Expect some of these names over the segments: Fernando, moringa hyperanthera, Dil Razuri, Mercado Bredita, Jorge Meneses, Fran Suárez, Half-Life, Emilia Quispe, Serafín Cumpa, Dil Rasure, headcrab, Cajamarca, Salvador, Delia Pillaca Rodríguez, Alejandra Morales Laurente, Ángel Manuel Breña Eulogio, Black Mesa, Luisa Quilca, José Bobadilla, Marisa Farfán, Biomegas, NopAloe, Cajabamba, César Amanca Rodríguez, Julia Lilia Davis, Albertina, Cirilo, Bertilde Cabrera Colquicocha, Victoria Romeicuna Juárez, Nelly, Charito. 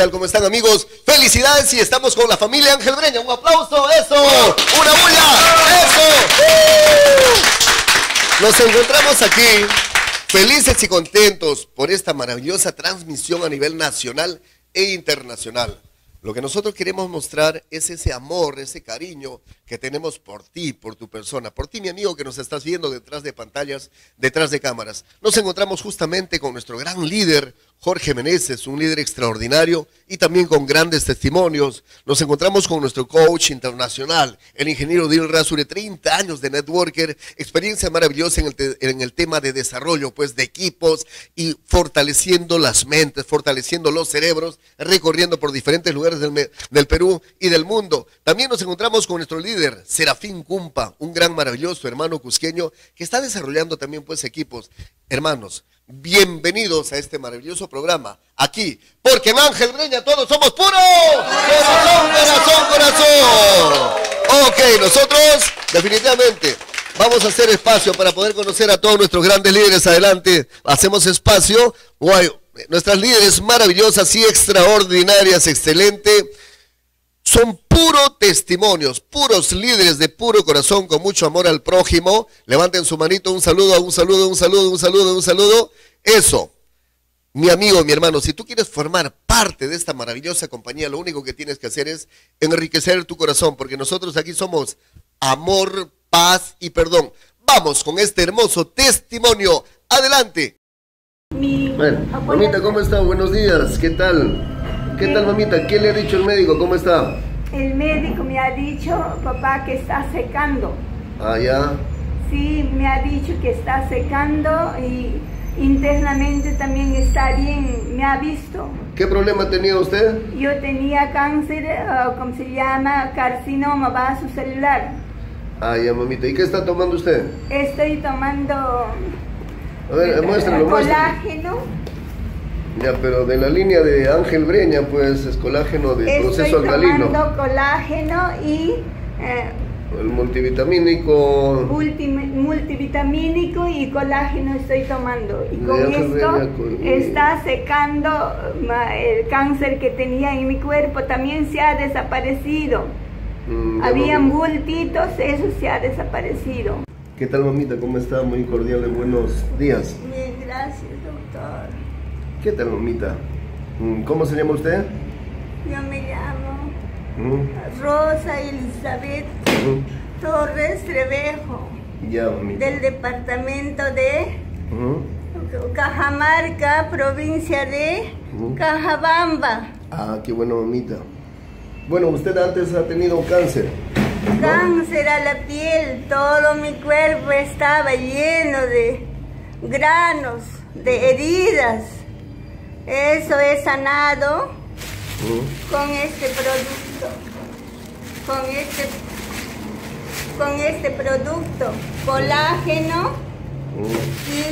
tal? ¿Cómo están, amigos? Felicidades, y estamos con la familia Ángel Breña. Un aplauso, eso, una bulla, eso. Nos encontramos aquí felices y contentos por esta maravillosa transmisión a nivel nacional e internacional. Lo que nosotros queremos mostrar es ese amor, ese cariño que tenemos por ti, por tu persona, por ti, mi amigo, que nos estás viendo detrás de pantallas, detrás de cámaras. Nos encontramos justamente con nuestro gran líder, Jorge Meneses, un líder extraordinario y también con grandes testimonios. Nos encontramos con nuestro coach internacional, el ingeniero Dil Rasure, 30 años de networker, experiencia maravillosa en el tema de desarrollo, pues, de equipos y fortaleciendo las mentes, fortaleciendo los cerebros, recorriendo por diferentes lugares del Perú y del mundo. También nos encontramos con nuestro líder, Serafín Cumpa, un gran maravilloso hermano cusqueño que está desarrollando también, pues, equipos. Hermanos, bienvenidos a este maravilloso programa, aquí, porque en Ángel Breña todos somos puros. ¡Corazón, corazón, corazón! Ok, nosotros definitivamente vamos a hacer espacio para poder conocer a todos nuestros grandes líderes. Adelante, hacemos espacio. Guay, nuestras líderes maravillosas y extraordinarias, excelente. Son puros testimonios, puros líderes de puro corazón, con mucho amor al prójimo. Levanten su manito, un saludo, un saludo, un saludo, un saludo, un saludo. Eso, mi amigo, mi hermano, si tú quieres formar parte de esta maravillosa compañía, lo único que tienes que hacer es enriquecer tu corazón, porque nosotros aquí somos amor, paz y perdón. Vamos con este hermoso testimonio. Adelante. Bueno, mamita, ¿cómo está? Buenos días, ¿qué tal? ¿Qué tal, mamita? ¿Qué le ha dicho el médico? ¿Cómo está? El médico me ha dicho, papá, que está secando. ¿Ah, ya? Sí, me ha dicho que está secando y internamente también está bien, me ha visto. ¿Qué problema tenía usted? Yo tenía cáncer, ¿cómo se llama? Carcinoma vasocelular. Ah, ya, mamita. ¿Y qué está tomando usted? Estoy tomando... A ver, muéstralo, colágeno. Ya, pero de la línea de Ángel Breña, pues, es colágeno de proceso alcalino. Estoy tomando colágeno y... el multivitamínico. Multivitamínico y colágeno estoy tomando. Y con esto está secando el cáncer que tenía en mi cuerpo. También se ha desaparecido. Había bultitos, eso se ha desaparecido. ¿Qué tal, mamita? ¿Cómo está? Muy cordial, de buenos días. Bien, gracias, doctor. ¿Qué tal, mamita? ¿Cómo se llama usted? Yo me llamo Rosa Elizabeth Torres Trebejo. Ya, mamita. Del departamento de Cajamarca, provincia de Cajabamba. Ah, qué bueno, mamita. Bueno, usted antes ha tenido cáncer, ¿no? Cáncer a la piel, todo mi cuerpo estaba lleno de granos, de heridas. Eso he sanado con este producto, con este producto, colágeno y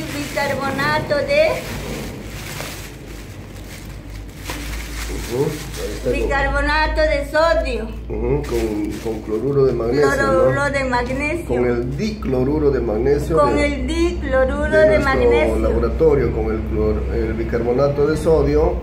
bicarbonato de sodio, con cloruro de magnesio, con el dicloruro de magnesio, de laboratorio, con el bicarbonato de sodio,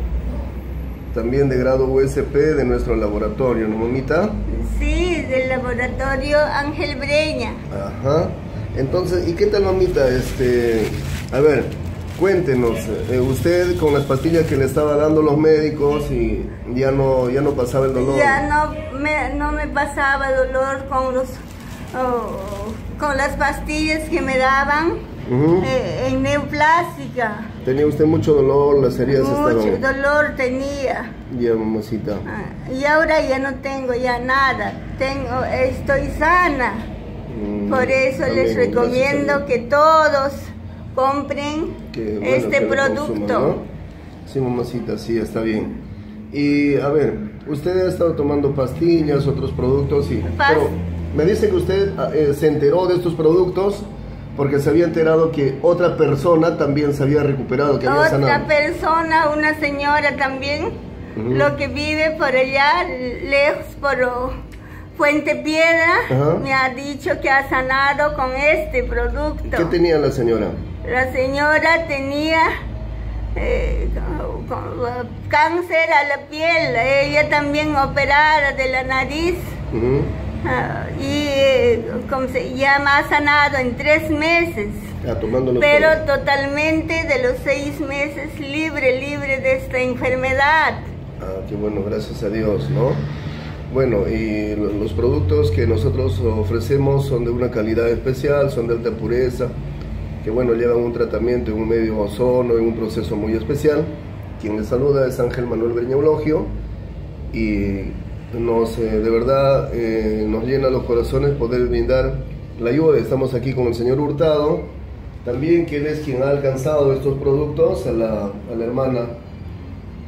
también de grado USP de nuestro laboratorio, ¿no, mamita? Sí, del laboratorio Ángel Breña. Ajá. Entonces, ¿y qué tal, mamita? A ver, cuéntenos, usted con las pastillas que le estaba dando los médicos y ya no pasaba el dolor. Ya no me pasaba dolor con las pastillas que me daban en neoplástica. ¿Tenía usted mucho dolor? Las heridas estaban... Mucho dolor tenía. Ya, mamacita. Y ahora ya no tengo ya nada, estoy sana. Por eso les recomiendo que todos compren este producto. Consuman, ¿no? Sí, mamacita, sí, está bien. Y a ver, usted ha estado tomando pastillas, otros productos y... Pero me dice que usted se enteró de estos productos porque se había enterado que otra persona también se había recuperado, que había sanado. Otra persona, una señora también, lo que vive por allá, lejos por Fuente Piedra, me ha dicho que ha sanado con este producto. ¿Qué tenía la señora? La señora tenía cáncer a la piel, ella también operada de la nariz. Y ya me ha sanado en 3 meses, pero todo. Totalmente de los 6 meses libre de esta enfermedad. Qué bueno, gracias a Dios, ¿no? Bueno, y los productos que nosotros ofrecemos son de una calidad especial, son de alta pureza, que bueno, llevan un tratamiento en un medio ozono, en un proceso muy especial. Quien les saluda es Ángel Manuel Breña Eulogio, y nos, de verdad, nos llena los corazones poder brindar la ayuda. Estamos aquí con el señor Hurtado, también quien es quien ha alcanzado estos productos a la hermana.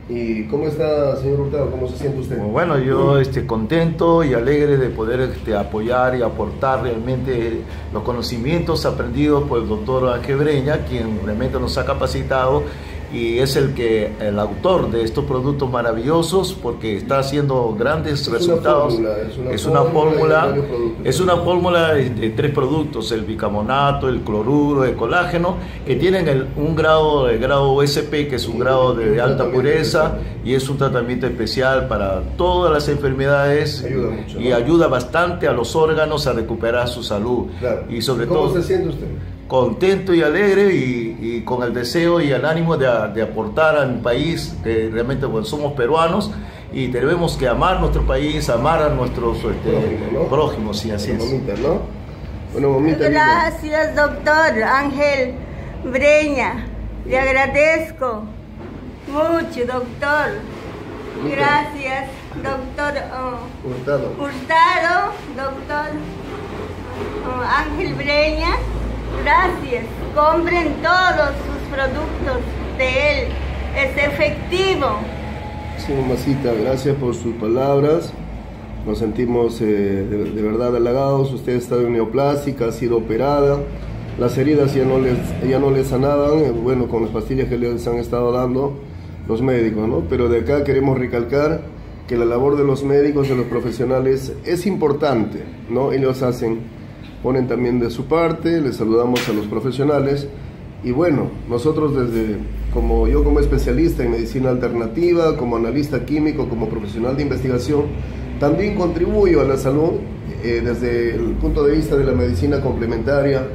¿Y cómo está, señor Hurtado? ¿Cómo se siente usted? Bueno, yo contento y alegre de poder apoyar y aportar realmente los conocimientos aprendidos por el doctor Ángel Breña, quien realmente nos ha capacitado y es el autor de estos productos maravillosos, porque está haciendo grandes resultados. Es una fórmula de 3 productos, el bicarbonato, el cloruro, el colágeno, que tienen el grado USP, que es un grado de alta pureza, y es un tratamiento especial para todas las enfermedades. Ayuda mucho, y ayuda bastante a los órganos a recuperar su salud. Claro. Y sobre todo, ¿cómo se siente usted? Contento y alegre, y con el deseo y el ánimo de aportar a mi país, que realmente somos peruanos y tenemos que amar nuestro país, amar a nuestros prójimos, y así es. Momita, ¿no? Bueno, momita, gracias, linda. Doctor Ángel Breña, le agradezco mucho, doctor. Gracias, doctor Hurtado, doctor Ángel Breña. Gracias, compren todos sus productos de él, es efectivo. Sí, mamacita, gracias por sus palabras, nos sentimos de verdad halagados. Usted está en neoplásica, ha sido operada, las heridas ya no les sanaban, bueno, con las pastillas que les han estado dando los médicos, ¿no? Pero de acá queremos recalcar que la labor de los médicos, de los profesionales, es importante, ¿no? Ellos ponen también de su parte, les saludamos a los profesionales. Y bueno, nosotros como especialista en medicina alternativa, como analista químico, como profesional de investigación, también contribuyo a la salud desde el punto de vista de la medicina complementaria,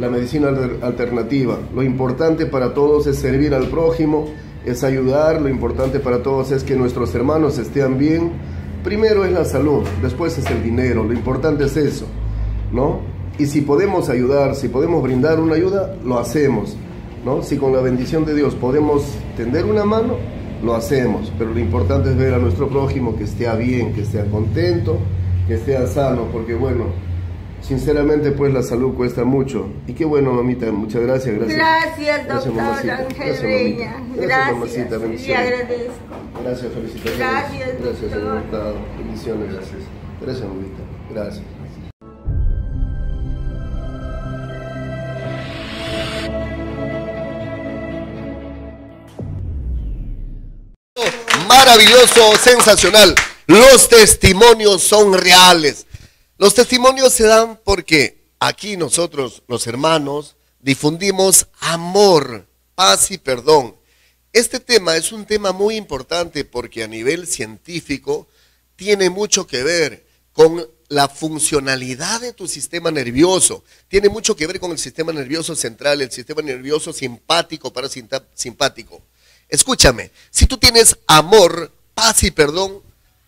la medicina alternativa. Lo importante para todos es servir al prójimo, es ayudar, lo importante para todos es que nuestros hermanos estén bien. Primero es la salud, después es el dinero, lo importante es eso, ¿no? Y si podemos ayudar, si podemos brindar una ayuda, lo hacemos, ¿no? Si con la bendición de Dios podemos tender una mano, lo hacemos, pero lo importante es ver a nuestro prójimo que esté bien, que esté contento, que esté sano, porque bueno, sinceramente pues la salud cuesta mucho. Y qué bueno, mamita, muchas gracias. Gracias, doctor Ángel Breña. Gracias, mamacita, agradezco. Gracias, felicitaciones. Gracias, gracias, señor Hurtado. Bendiciones, gracias. Gracias, mamita, gracias. Maravilloso, sensacional. Los testimonios son reales. Los testimonios se dan porque aquí nosotros, los hermanos, difundimos amor, paz y perdón. Este tema es un tema muy importante porque a nivel científico tiene mucho que ver con la funcionalidad de tu sistema nervioso. Tiene mucho que ver con el sistema nervioso central, el sistema nervioso simpático, parasimpático. Escúchame, si tú tienes amor, paz y perdón,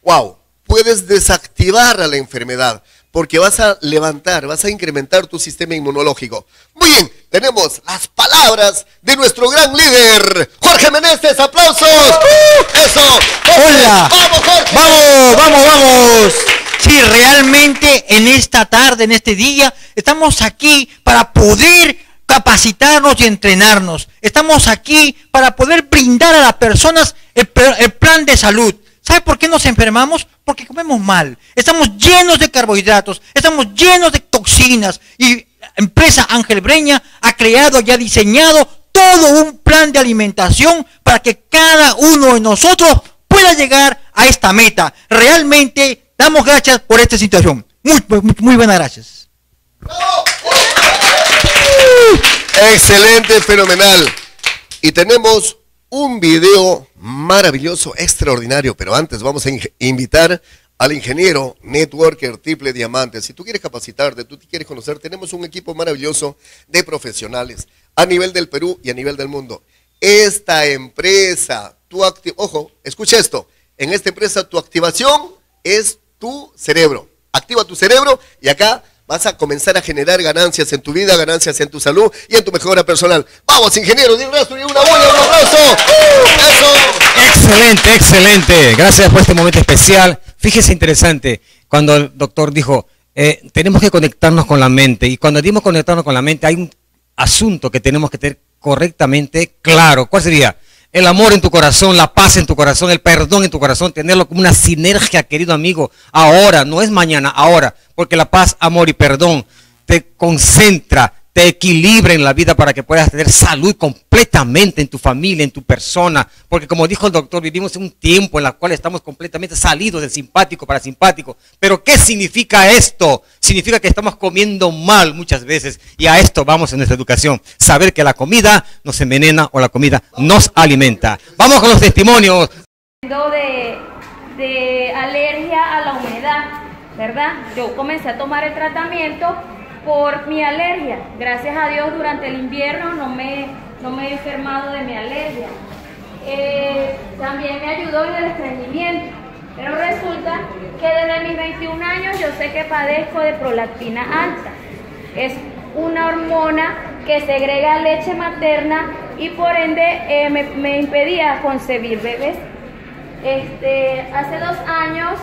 wow, puedes desactivar a la enfermedad, porque vas a levantar, vas a incrementar tu sistema inmunológico. Muy bien, tenemos las palabras de nuestro gran líder, Jorge Meneses, aplausos. Eso, Jorge. Hola, vamos, Jorge. Vamos. Sí, realmente en esta tarde, en este día, estamos aquí para poder capacitarnos y entrenarnos. Estamos aquí para poder brindar a las personas el plan de salud. ¿Sabe por qué nos enfermamos? Porque comemos mal. Estamos llenos de carbohidratos, estamos llenos de toxinas. Y la empresa Ángel Breña ha creado y ha diseñado todo un plan de alimentación para que cada uno de nosotros pueda llegar a esta meta. Realmente damos gracias por esta situación. Muy buenas gracias. Excelente, fenomenal. Y tenemos un video maravilloso, extraordinario, pero antes vamos a invitar al ingeniero networker triple diamante. Si tú quieres capacitarte, tú te quieres conocer, tenemos un equipo maravilloso de profesionales a nivel del Perú y a nivel del mundo. Esta empresa, ojo, escucha esto, en esta empresa tu activación es tu cerebro. Activa tu cerebro y acá vas a comenzar a generar ganancias en tu vida, ganancias en tu salud y en tu mejora personal. ¡Vamos, ingenieros! ¡Dil Rasure! ¡Una bulla! ¡Un abrazo! ¡Eso! ¡Excelente, excelente! Gracias por este momento especial. Fíjese interesante, cuando el doctor dijo, tenemos que conectarnos con la mente. Y cuando decimos conectarnos con la mente, hay un asunto que tenemos que tener correctamente claro. ¿Cuál sería? El amor en tu corazón, la paz en tu corazón, el perdón en tu corazón, tenerlo como una sinergia, querido amigo, ahora, no es mañana, ahora, porque la paz, amor y perdón te concentra, te equilibra en la vida para que puedas tener salud completamente en tu familia, en tu persona, porque como dijo el doctor, vivimos en un tiempo en el cual estamos completamente salidos del simpático para simpático, pero ¿qué significa esto? Significa que estamos comiendo mal muchas veces, y a esto vamos en nuestra educación, saber que la comida nos envenena o la comida nos alimenta. Vamos con los testimonios. De alergia a la humedad, ¿verdad? Yo comencé a tomar el tratamiento por mi alergia. Gracias a Dios durante el invierno no me he enfermado de mi alergia. También me ayudó en el estreñimiento, pero resulta que desde mis 21 años yo sé que padezco de prolactina alta. Es una hormona que segrega leche materna y por ende me impedía concebir bebés. Hace 2 años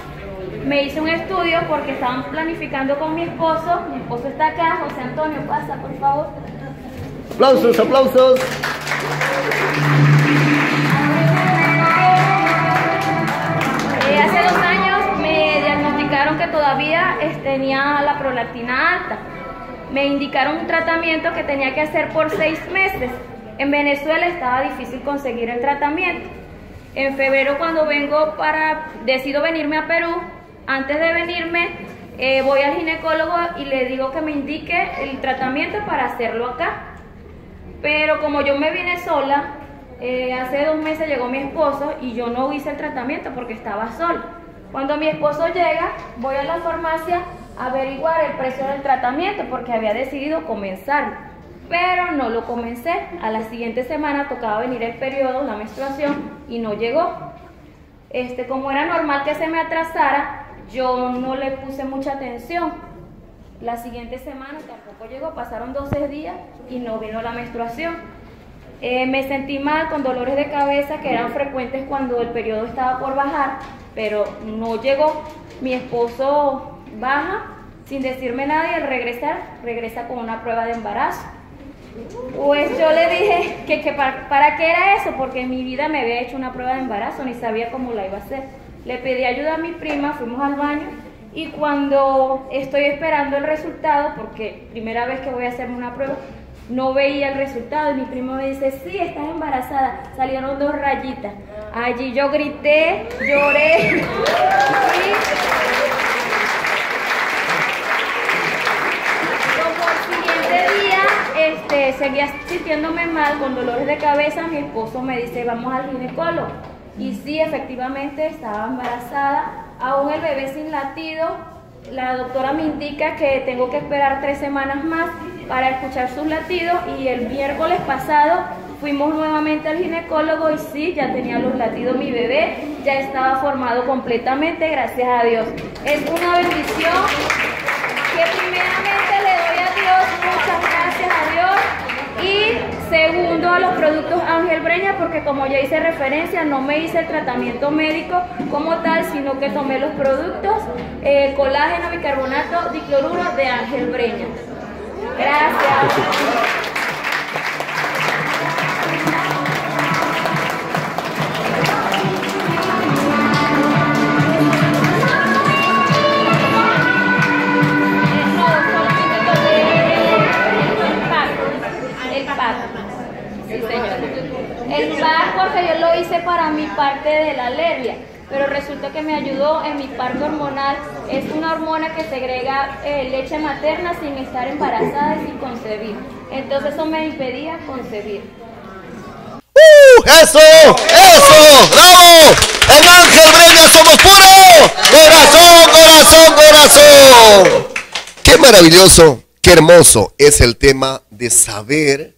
me hice un estudio porque estaban planificando con mi esposo está acá, José Antonio, pasa por favor. Aplausos, aplausos. Hace 2 años me diagnosticaron que todavía tenía la prolactina alta. Me indicaron un tratamiento que tenía que hacer por 6 meses. En Venezuela estaba difícil conseguir el tratamiento. En febrero cuando decido venirme a Perú, antes de venirme, voy al ginecólogo y le digo que me indique el tratamiento para hacerlo acá. Pero como yo me vine sola, hace 2 meses llegó mi esposo y yo no hice el tratamiento porque estaba sola. Cuando mi esposo llega, voy a la farmacia a averiguar el precio del tratamiento porque había decidido comenzarlo. Pero no lo comencé. A la siguiente semana tocaba venir el periodo, la menstruación, y no llegó. Como era normal que se me atrasara, yo no le puse mucha atención. La siguiente semana tampoco llegó, pasaron 12 días y no vino la menstruación. Me sentí mal con dolores de cabeza que eran frecuentes cuando el periodo estaba por bajar, pero no llegó. Mi esposo baja sin decirme nada y al regresar, regresa con una prueba de embarazo. Pues yo le dije que para qué era eso, porque en mi vida me había hecho una prueba de embarazo, ni sabía cómo la iba a hacer. Le pedí ayuda a mi prima, fuimos al baño y cuando estoy esperando el resultado, porque primera vez que voy a hacerme una prueba, no veía el resultado y mi prima me dice, sí, estás embarazada, salieron 2 rayitas. Allí yo grité, lloré. Seguía sintiéndome mal, con dolores de cabeza. Mi esposo me dice, vamos al ginecólogo. Y sí, efectivamente estaba embarazada, aún el bebé sin latido. La doctora me indica que tengo que esperar 3 semanas más para escuchar sus latidos y el miércoles pasado fuimos nuevamente al ginecólogo y sí, ya tenía los latidos mi bebé, ya estaba formado completamente, gracias a Dios. Es una bendición que primeramente le doy a Dios, muchas gracias a Dios. Y segundo, a los productos Ángel Breña, porque como ya hice referencia, no me hice el tratamiento médico como tal, sino que tomé los productos colágeno, bicarbonato, dicloruro de Ángel Breña. Gracias. El PAR, porque yo lo hice para mi parte de la alergia, pero resulta que me ayudó en mi parte hormonal. Es una hormona que segrega leche materna sin estar embarazada y sin concebir. Entonces eso me impedía concebir. ¡Eso! ¡Eso! ¡Bravo! ¡El Ángel Breña somos puro! ¡Corazón, corazón, corazón! ¡Qué maravilloso! ¡Qué hermoso! Es el tema de saber,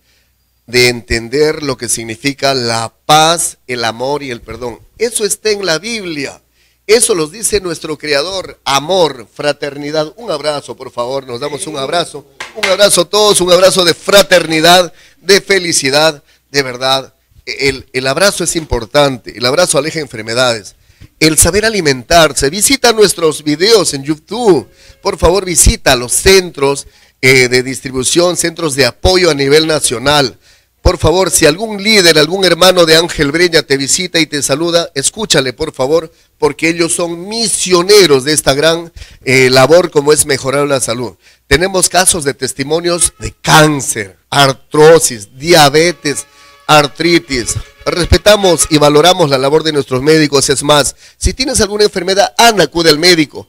de entender lo que significa la paz, el amor y el perdón. Eso está en la Biblia. Eso los dice nuestro Creador, amor, fraternidad. Un abrazo, por favor, nos damos un abrazo. Un abrazo a todos, un abrazo de fraternidad, de felicidad, de verdad. El abrazo es importante, el abrazo aleja enfermedades. El saber alimentarse, visita nuestros videos en YouTube. Por favor, visita los centros de distribución, centros de apoyo a nivel nacional. Por favor, si algún líder, algún hermano de Ángel Breña te visita y te saluda, escúchale, por favor, porque ellos son misioneros de esta gran labor como es mejorar la salud. Tenemos casos de testimonios de cáncer, artrosis, diabetes, artritis. Respetamos y valoramos la labor de nuestros médicos. Es más, si tienes alguna enfermedad, anda, acude al médico.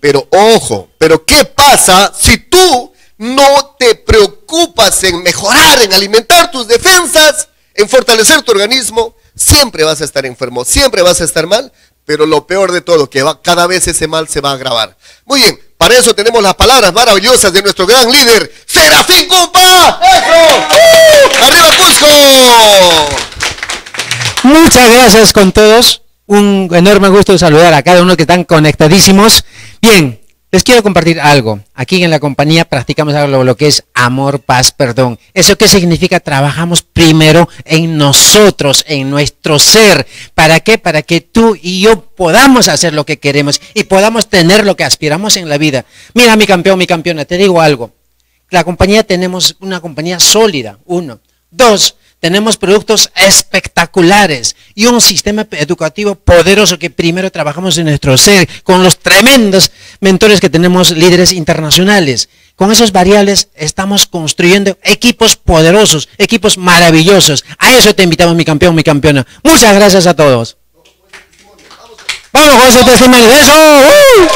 Pero ojo, pero ¿qué pasa si tú no te preocupas en mejorar, en alimentar tus defensas, en fortalecer tu organismo? Siempre vas a estar enfermo, siempre vas a estar mal, pero lo peor de todo, que cada vez ese mal se va a agravar. Muy bien, para eso tenemos las palabras maravillosas de nuestro gran líder, Serafín Cumpa. ¡Eso! ¡Arriba Cusco! Muchas gracias con todos, un enorme gusto de saludar a cada uno que están conectadísimos. Bien, les quiero compartir algo. Aquí en la compañía practicamos algo, lo que es amor, paz, perdón. ¿Eso qué significa? Trabajamos primero en nosotros, en nuestro ser. ¿Para qué? Para que tú y yo podamos hacer lo que queremos y podamos tener lo que aspiramos en la vida. Mira, mi campeón, mi campeona, te digo algo. La compañía, tenemos una compañía sólida, uno. Dos, tenemos productos espectaculares y un sistema educativo poderoso que primero trabajamos en nuestro ser, con los tremendos mentores que tenemos, líderes internacionales. Con esos variables estamos construyendo equipos poderosos, equipos maravillosos. A eso te invitamos, mi campeón, mi campeona. Muchas gracias a todos. ¡Vamos con ese testimonio! ¡Eso! ¡Eso!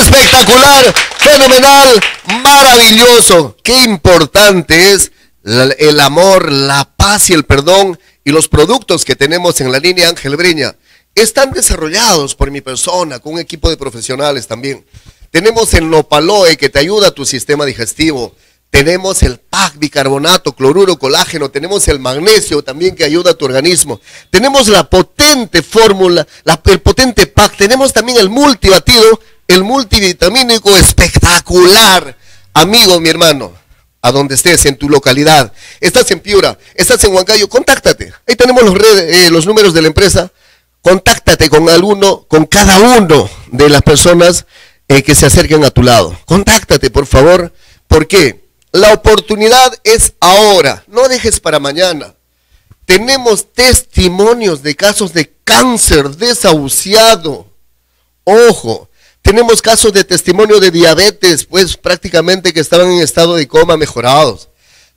¡Espectacular! ¡Fenomenal! ¡Maravilloso! ¡Qué importante es el amor, la paz y el perdón! Y los productos que tenemos en la línea Ángel Breña están desarrollados por mi persona, con un equipo de profesionales también. Tenemos el NopAloe, que te ayuda a tu sistema digestivo. Tenemos el PAC, bicarbonato, cloruro, colágeno. Tenemos el magnesio también, que ayuda a tu organismo. Tenemos la potente fórmula, el potente PAC. Tenemos también el multibatido, el multivitamínico espectacular. Amigo, mi hermano, a donde estés, en tu localidad, estás en Piura, estás en Huancayo, contáctate. Ahí tenemos los números de la empresa. Contáctate con alguno, con cada uno de las personas que se acerquen a tu lado. Contáctate, por favor, porque la oportunidad es ahora, no dejes para mañana. Tenemos testimonios de casos de cáncer desahuciado. Ojo. Tenemos casos de testimonio de diabetes, pues prácticamente que estaban en estado de coma, mejorados.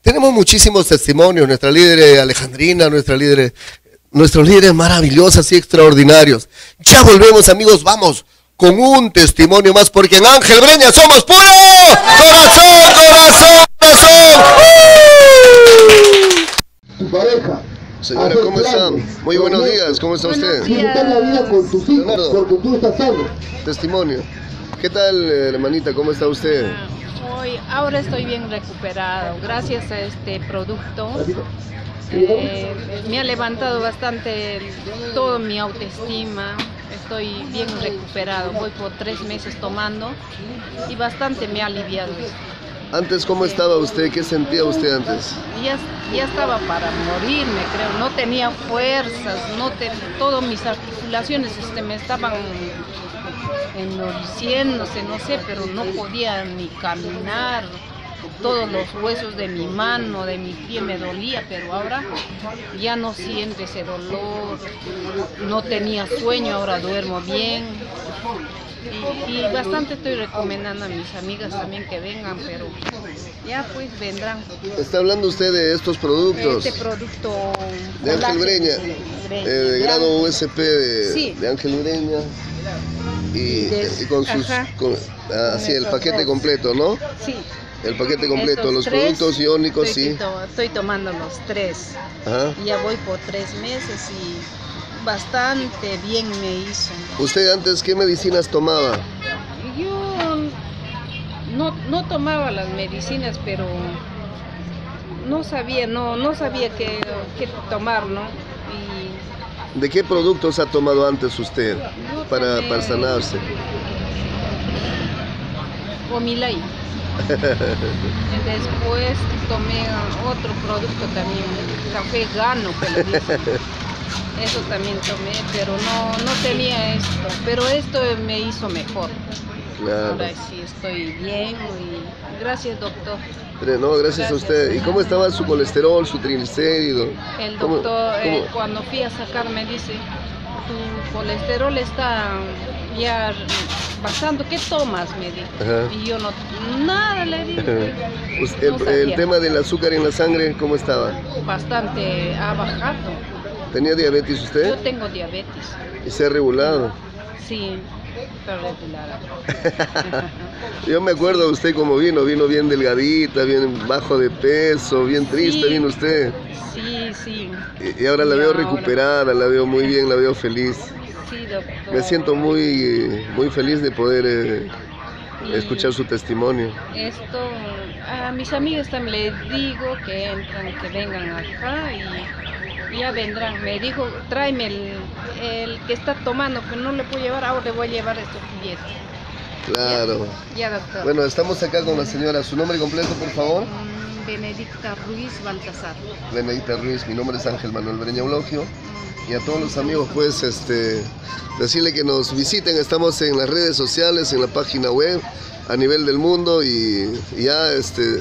Tenemos muchísimos testimonios, nuestra líder Alejandrina, nuestros líderes maravillosos y extraordinarios. Ya volvemos, amigos, vamos con un testimonio más, porque en Ángel Breña somos puro corazón, corazón, corazón. Tu pareja. Señora, ¿cómo están? Muy buenos días, ¿cómo está usted? Disfrutar la vida con tus hijos, porque tú estás sano. Testimonio. ¿Qué tal, hermanita? ¿Cómo está usted? Hoy, ahora estoy bien recuperado, gracias a este producto. Me ha levantado bastante todo mi autoestima. Estoy bien recuperado, voy por 3 meses tomando y bastante me ha aliviado esto. Antes, ¿cómo estaba usted? ¿Qué sentía usted antes? Ya estaba para morirme, creo. No tenía fuerzas, todas mis articulaciones me estaban endureciéndose, no sé, pero no podía ni caminar. Todos los huesos de mi mano, de mi pie me dolía, pero ahora ya no siento ese dolor. No tenía sueño, ahora duermo bien. Y bastante estoy recomendando a mis amigas también que vengan, pero ya pues vendrán. ¿Está hablando usted de estos productos? De este producto de Ángel Breña, de grado USP de Ángel Breña. Y con sus, así el paquete completo, ¿no? Sí. El paquete completo, esos los productos iónicos, sí. Estoy tomando los tres. Ajá. Ya voy por 3 meses y bastante bien me hizo. ¿Usted antes qué medicinas tomaba? Yo no tomaba las medicinas, pero no sabía qué tomar, ¿no? Y... ¿De qué productos ha tomado antes usted para sanarse? Omilay. Después tomé otro producto también, café gano, que le dicen. Eso también tomé, pero no tenía esto. Pero esto me hizo mejor. Claro. Ahora sí estoy bien. Y gracias, doctor. No, gracias a usted. ¿Y cómo estaba su colesterol, su triglicérido? El doctor, cuando fui a sacar, me dice: tu colesterol está ya bastante. ¿Qué tomas? Me dijo. Ajá. Y yo no, nada le dije. Pues el tema del azúcar en la sangre, ¿cómo estaba? Bastante, ha bajado. ¿Tenía diabetes usted? Yo tengo diabetes. ¿Y se ha regulado? Sí, está regulada. Yo me acuerdo de usted como vino bien delgadita, bien bajo de peso, bien triste, sí, vino usted. Sí, sí. Y ahora la veo recuperada, la veo muy bien, la veo feliz. Sí, doctor. Me siento muy feliz de poder escuchar su testimonio. Esto, a mis amigos también les digo que entran, que vengan acá y ya vendrán. Me dijo, tráeme el que está tomando, que no le puedo llevar, ahora le voy a llevar estos billetes. Claro. Ya, doctor. Bueno, estamos acá con la señora. ¿Su nombre completo, por favor? Benedicta Ruiz Baltasar. Benedicta Ruiz, mi nombre es Ángel Manuel Breña Eulogio. Y a todos los amigos, pues, decirle que nos visiten. Estamos en las redes sociales, en la página web, a nivel del mundo y ya de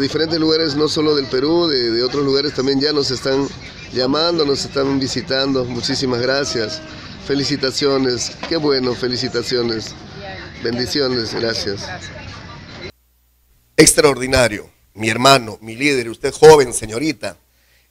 diferentes lugares, no solo del Perú, de otros lugares también ya nos están llamando, nos están visitando. Muchísimas gracias. Felicitaciones. Qué bueno, felicitaciones. Bendiciones, gracias. Extraordinario. Mi hermano, mi líder, usted joven, señorita,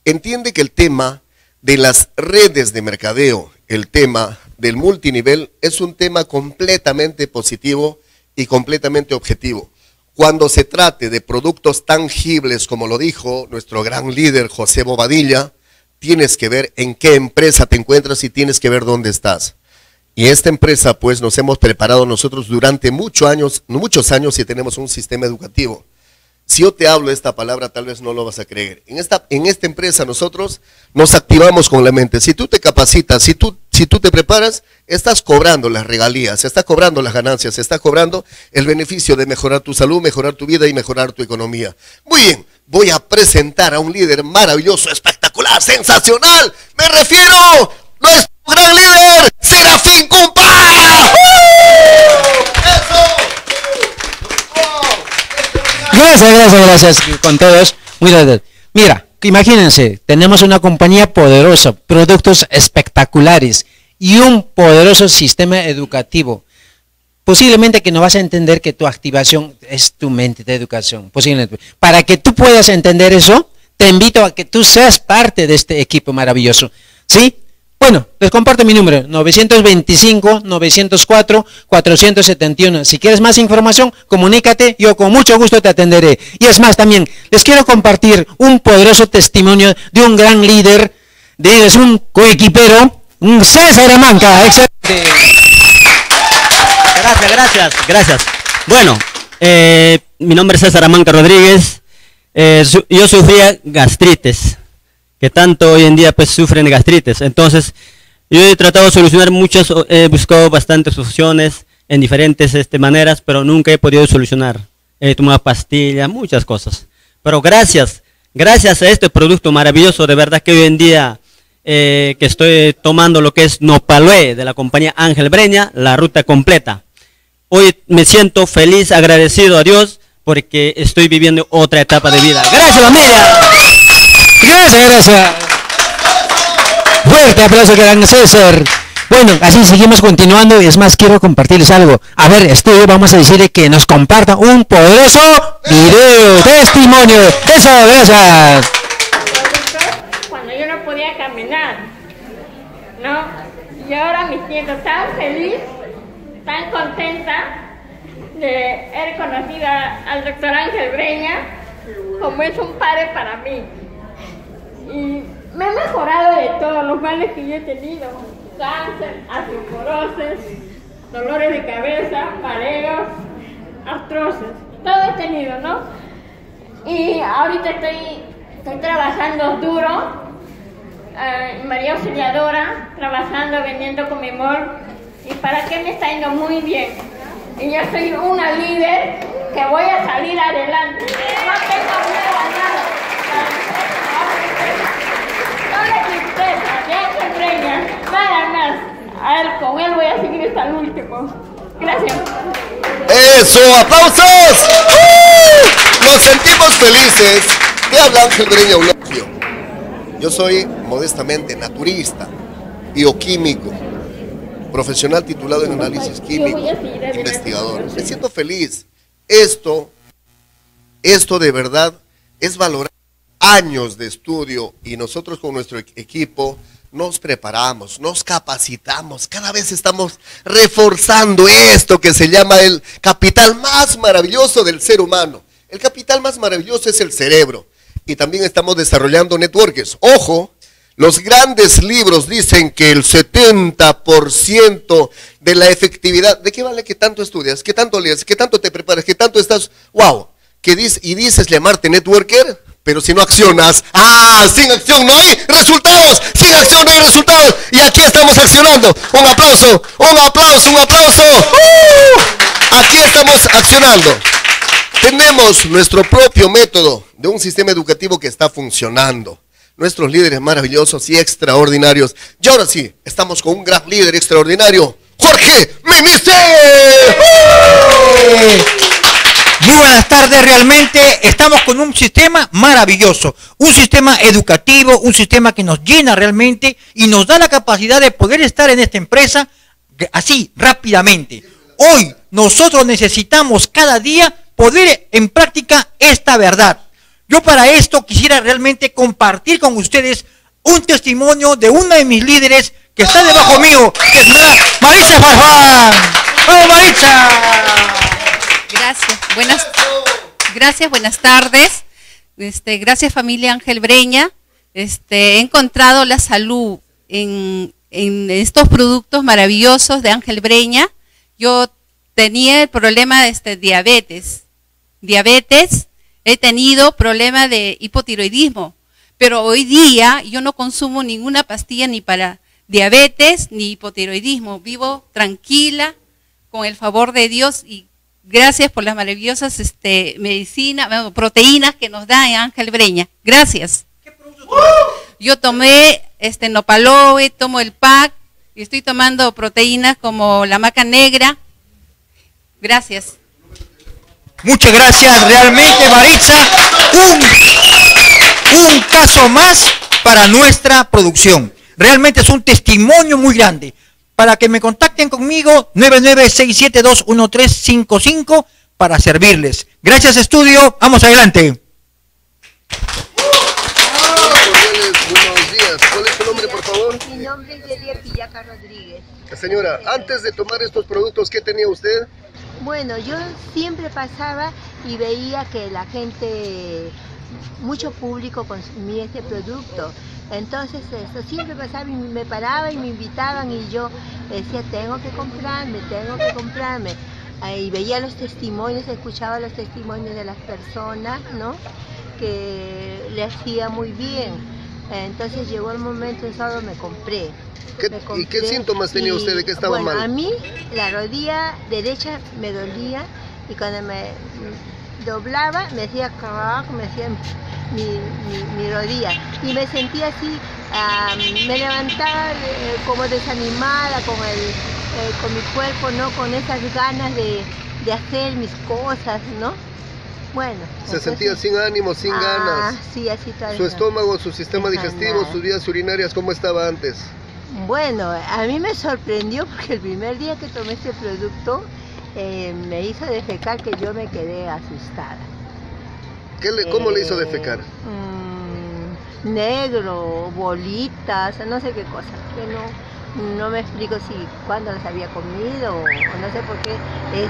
entiende que el tema de las redes de mercadeo, el tema del multinivel, es un tema completamente positivo y completamente objetivo. Cuando se trate de productos tangibles, como lo dijo nuestro gran líder José Bobadilla, tienes que ver en qué empresa te encuentras y tienes que ver dónde estás. Y esta empresa, pues, nos hemos preparado nosotros durante muchos años y tenemos un sistema educativo. Si yo te hablo de esta palabra, tal vez no lo vas a creer. En esta empresa nosotros nos activamos con la mente. Si tú te capacitas, si tú te preparas, estás cobrando las regalías, estás cobrando las ganancias, estás cobrando el beneficio de mejorar tu salud, mejorar tu vida y mejorar tu economía. Muy bien, voy a presentar a un líder maravilloso, espectacular, sensacional. Me refiero a nuestro gran líder, Serafín Cumpa. ¡Eso! Gracias con todos. Muchas gracias. Mira, imagínense, tenemos una compañía poderosa, productos espectaculares y un poderoso sistema educativo. Posiblemente que no vas a entender que tu activación es tu mente de educación. Posiblemente. Para que tú puedas entender eso, te invito a que tú seas parte de este equipo maravilloso. ¿Sí? Bueno, les comparto mi número, 925-904-471. Si quieres más información, comunícate, yo con mucho gusto te atenderé. Y es más, también les quiero compartir un poderoso testimonio de un gran líder, de un coequipero, un César Amanca. Excelente. Gracias. Bueno, mi nombre es César Amanca Rodríguez. Yo sufría gastritis, que tanto hoy en día pues sufren de gastritis. Entonces yo he tratado de solucionar muchas, he buscado bastantes opciones en diferentes maneras, pero nunca he podido solucionar. He tomado pastillas, muchas cosas. Pero gracias a este producto maravilloso, de verdad que hoy en día que estoy tomando lo que es NopAloe de la compañía Ángel Breña, la ruta completa. Hoy me siento feliz, agradecido a Dios, porque estoy viviendo otra etapa de vida. Gracias, familia. Gracias. Fuerte aplauso, gran César. Bueno, así seguimos continuando y es más, quiero compartirles algo. A ver, vamos a decirle que nos comparta un poderoso video, testimonio. Eso, gracias. Cuando yo no podía caminar, ¿no? Y ahora me siento tan feliz, tan contenta, he conocido al doctor Ángel Breña como es un padre para mí. Y me ha mejorado de todos los males que yo he tenido: cáncer, osteoporosis, dolores de cabeza, mareos, artrosis, todo he tenido, ¿no? Y ahorita estoy trabajando duro, María Auxiliadora, trabajando, vendiendo con mi amor, y para qué me está yendo muy bien. Y yo soy una líder que voy a salir adelante. No tengo miedo a nada. Toda mi empresa, ya se Breña, nada más. A él, con él voy a seguir hasta el último. Gracias. ¡Eso! ¡Aplausos! Nos sentimos felices. Te habla Ángel Breña Eulogio. Yo soy, modestamente, naturista, bioquímico, profesional titulado en análisis químico, investigador. Me siento feliz. Esto de verdad es valorar años de estudio, y nosotros con nuestro equipo nos preparamos, nos capacitamos, cada vez estamos reforzando esto que se llama el capital más maravilloso del ser humano. El capital más maravilloso es el cerebro, y también estamos desarrollando networks. Ojo, los grandes libros dicen que el 70% de la efectividad, ¿de qué vale que tanto estudias, que tanto lees, que tanto te preparas, que tanto estás, wow, que dices llamarte networker? Pero si no accionas, sin acción no hay resultados, sin acción no hay resultados, y aquí estamos accionando. Un aplauso, un aplauso, un aplauso. Aquí estamos accionando. Tenemos nuestro propio método de un sistema educativo que está funcionando. Nuestros líderes maravillosos y extraordinarios. Y ahora sí, estamos con un gran líder extraordinario, Jorge Meneses. Muy buenas tardes, realmente estamos con un sistema maravilloso, un sistema educativo, un sistema que nos llena realmente y nos da la capacidad de poder estar en esta empresa así, rápidamente. Hoy nosotros necesitamos cada día poder en práctica esta verdad. Yo para esto quisiera realmente compartir con ustedes un testimonio de una de mis líderes que está debajo mío, que es Marisa Farfán. ¡Vamos, Marisa! Gracias, buenas tardes, gracias familia Ángel Breña. He encontrado la salud en estos productos maravillosos de Ángel Breña. Yo tenía el problema de diabetes, he tenido problema de hipotiroidismo, pero hoy día yo no consumo ninguna pastilla ni para diabetes ni hipotiroidismo, vivo tranquila con el favor de Dios y gracias por las maravillosas proteínas que nos da Ángel Breña. Gracias. ¿Qué producto tomé? Yo tomé NopAloe, tomo el pack, y estoy tomando proteínas como la maca negra. Gracias. Muchas gracias realmente, Maritza. Un caso más para nuestra producción. Realmente es un testimonio muy grande. Para que me contacten conmigo, 996721355, para servirles. Gracias, estudio. Vamos adelante. Buenos días. ¿Cuál es su nombre, por favor? Mi nombre es Delia Pillaca Rodríguez. Señora, antes de tomar estos productos, ¿qué tenía usted? Bueno, yo siempre pasaba y veía que la gente, mucho público consumía este producto. Entonces eso, siempre pasaba y me paraba y me invitaban y yo decía, tengo que comprarme. Y veía los testimonios, escuchaba los testimonios de las personas, ¿no? Que le hacía muy bien. Entonces llegó el momento en sábado, me compré. ¿Y qué síntomas tenía usted? ¿De qué estaba mal? A mí la rodilla derecha me dolía y cuando me doblaba me hacía crack, me hacía mi rodilla y me sentía así, me levantaba como desanimada con mi cuerpo, ¿no? Con esas ganas de hacer mis cosas, ¿no? Bueno. Se entonces, sentía sin ánimo, sin ganas. Sí, así todavía. Su estómago, su sistema digestivo, sus vías urinarias, ¿cómo estaba antes? Bueno, a mí me sorprendió porque el primer día que tomé este producto me hizo defecar que yo me quedé asustada. ¿Cómo le hizo defecar? Negro, bolitas, no sé qué cosa, que no, no me explico si cuándo las había comido o no sé por qué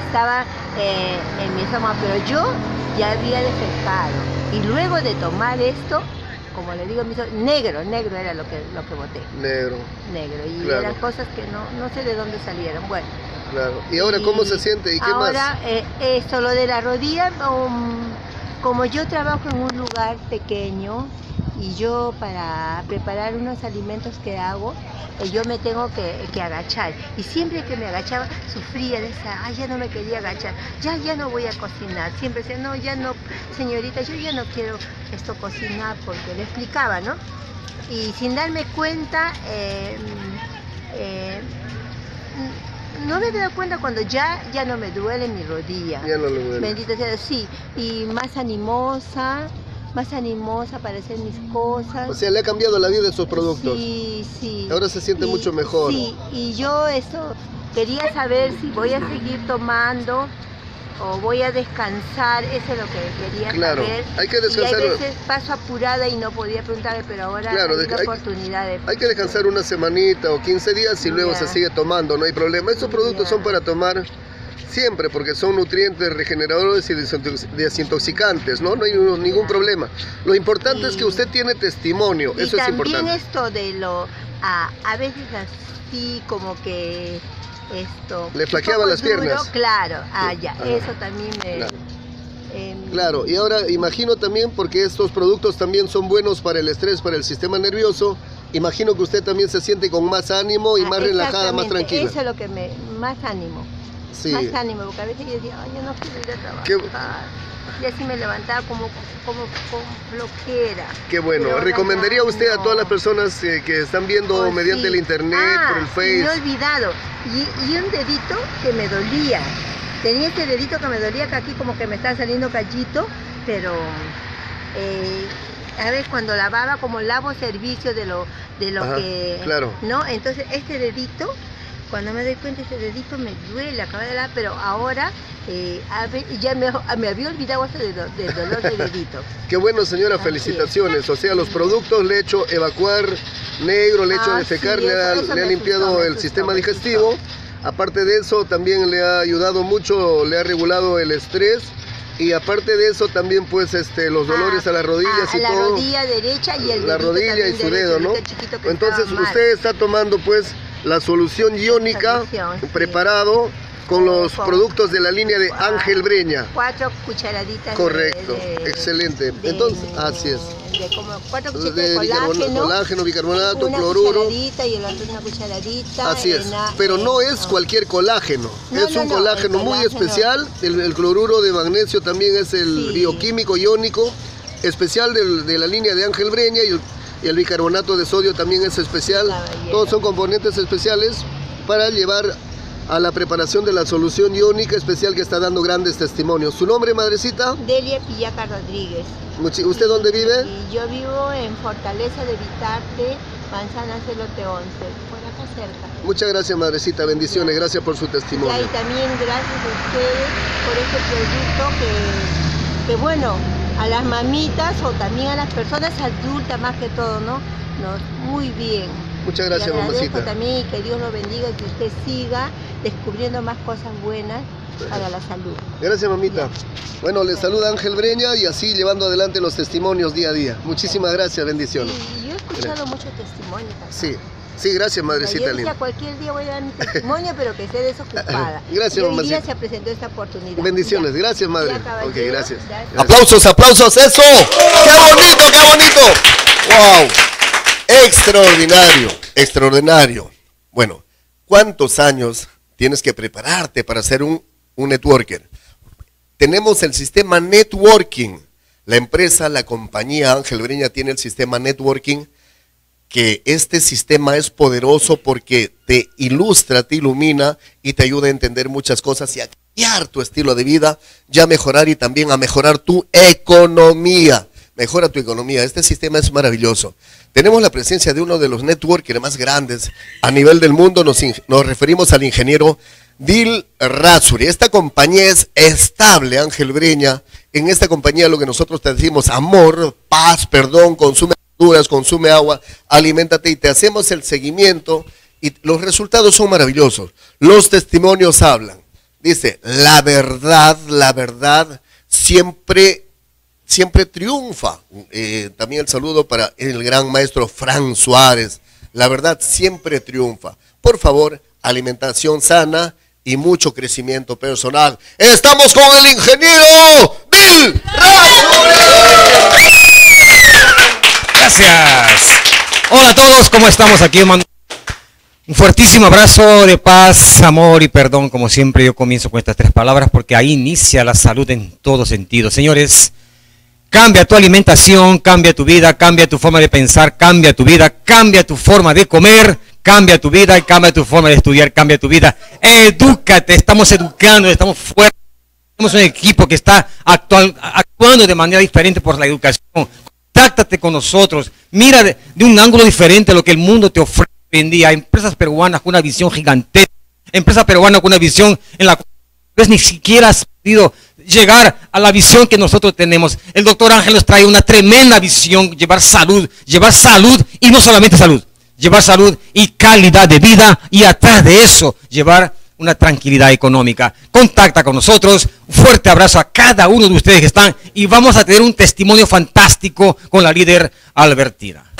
estaba en mi estómago, pero yo ya había defecado. Y luego de tomar esto, como le digo, negro era lo que boté. Negro, y claro, eran cosas que no sé de dónde salieron. Bueno. Claro. ¿Y ahora cómo se siente y qué ahora, más? Ahora, esto, lo de la rodilla, como yo trabajo en un lugar pequeño y yo para preparar unos alimentos que hago, yo me tengo que agachar. Y siempre que me agachaba, sufría de esa, ay, ya no me quería agachar, ya no voy a cocinar. Siempre decía, no, ya no, señorita, yo ya no quiero esto cocinar, porque le explicaba, ¿no? Y sin darme cuenta, no me he dado cuenta cuando ya no me duele mi rodilla. Ya no le duele. Bendito sea, sí. Y más animosa para hacer mis cosas. O sea, le ha cambiado la vida de sus productos. Sí. Ahora se siente mucho mejor. Sí, y yo eso quería saber si voy a seguir tomando o voy a descansar, eso es lo que quería saber. Claro, hay que descansar. Y a veces paso apurada y no podía preguntarle, pero ahora claro, hay oportunidad de... Hay que descansar una semanita o 15 días y luego se sigue tomando, no hay problema. Estos productos son para tomar siempre, porque son nutrientes regeneradores y desintoxicantes, ¿no? No hay ningún problema. Lo importante es que usted tiene testimonio, eso es importante. Y también esto de lo... A veces así como que... Esto, le flaqueaban las piernas. Claro, eso también me... Claro. Claro, y ahora imagino también, porque estos productos también son buenos para el estrés, para el sistema nervioso, imagino que usted también se siente con más ánimo y más relajada, más tranquila. Eso es lo que me... Más ánimo. Sí. Más ánimo, porque a veces yo decía, ay, yo no quiero ir a trabajar. Y así me levantaba como bloquera. Qué bueno. ¿Recomendaría usted a todas las personas que están viendo mediante el internet, por el Face? Me he olvidado. Y un dedito que me dolía. Tenía este dedito que me dolía, que aquí como que me está saliendo callito, pero a ver, cuando lavaba, como lavo servicio de lo ajá, que... Claro. ¿No? Entonces este dedito... Cuando me doy cuenta, ese dedito me duele, acaba de hablar, pero ahora ya me había olvidado hasta del dolor del dedito. Qué bueno, señora, felicitaciones. O sea, los productos le he hecho evacuar negro, le he hecho defecar, le ha limpiado el sistema digestivo. Aparte de eso, también le ha ayudado mucho, le ha regulado el estrés. Y aparte de eso también pues los dolores a las rodillas y la todo. La rodilla derecha y el la rodilla y su dedo, ¿no? Entonces usted está tomando pues la solución iónica preparado con los productos de la línea de Ángel Breña. 4 cucharaditas. Correcto, excelente. Entonces, así es. De como 4 cucharadas de colágeno, bicarbonato, cloruro. Una cucharadita y el otro una cucharadita. Así es, pero no es cualquier colágeno. Es un colágeno muy especial. El cloruro de magnesio también es el bioquímico iónico especial de la línea de Ángel Breña, y el bicarbonato de sodio también es especial. Todos son componentes especiales para llevar a la preparación de la solución iónica especial que está dando grandes testimonios. ¿Su nombre, madrecita? Delia Pillaca Rodríguez. ¿Usted dónde vive? Yo vivo en Fortaleza de Vitarte, Manzana Celote 11, por acá cerca. Muchas gracias, madrecita, bendiciones, gracias por su testimonio. Y también gracias a ustedes por este producto que bueno, a las mamitas o también a las personas adultas más que todo, ¿no? Muy bien. Muchas gracias, mamacita. También, que Dios lo bendiga y que usted siga descubriendo más cosas buenas para la salud. Gracias, mamita. Bueno, les saluda Ángel Breña y así llevando adelante los testimonios día a día. Muchísimas gracias, bendiciones. Sí, yo he escuchado muchos testimonios. Sí, gracias, madrecita linda. Cualquier día voy a dar mi testimonio, pero que esté desocupada. Gracias, mamacita. Hoy día se presentó esta oportunidad. Bendiciones, gracias, madre. Ok, gracias. Aplausos, eso. ¡Qué bonito! ¡Wow! Extraordinario. Bueno, ¿cuántos años tienes que prepararte para ser un networker? Tenemos el sistema networking. La empresa, la compañía Ángel Breña tiene el sistema networking, que este sistema es poderoso porque te ilustra, te ilumina y te ayuda a entender muchas cosas y a cambiar tu estilo de vida, y a mejorar y también a mejorar tu economía. Mejora tu economía, este sistema es maravilloso. Tenemos la presencia de uno de los networkers más grandes a nivel del mundo, nos referimos al ingeniero Dil Rasuri. Esta compañía es estable, Ángel Breña. En esta compañía lo que nosotros te decimos, amor, paz, perdón, consume verduras, consume agua, aliméntate, y te hacemos el seguimiento Y los resultados son maravillosos. Los testimonios hablan. Dice, la verdad siempre triunfa. También el saludo para el gran maestro Fran Suárez. La verdad siempre triunfa. Por favor, alimentación sana y mucho crecimiento personal. Estamos con el ingeniero Dil Rasure. Gracias. Hola a todos, ¿cómo estamos? Aquí un fuertísimo abrazo de paz, amor y perdón. Como siempre, yo comienzo con estas tres palabras porque ahí inicia la salud en todo sentido. Señores, cambia tu alimentación, cambia tu vida, cambia tu forma de pensar, cambia tu vida, cambia tu forma de comer, cambia tu vida y cambia tu forma de estudiar, cambia tu vida. Edúcate, estamos educando, estamos fuertes. Somos un equipo que está actuando de manera diferente por la educación. Contáctate con nosotros, mira de un ángulo diferente lo que el mundo te ofrece hoy en día. Empresas peruanas con una visión gigantesca, empresas peruanas con una visión en la cual ni siquiera has podido llegar a la visión que nosotros tenemos. El doctor Ángel nos trae una tremenda visión, llevar salud y no solamente salud, llevar salud y calidad de vida y atrás de eso llevar una tranquilidad económica. Contacta con nosotros, un fuerte abrazo a cada uno de ustedes que están y vamos a tener un testimonio fantástico con la líder Albertina.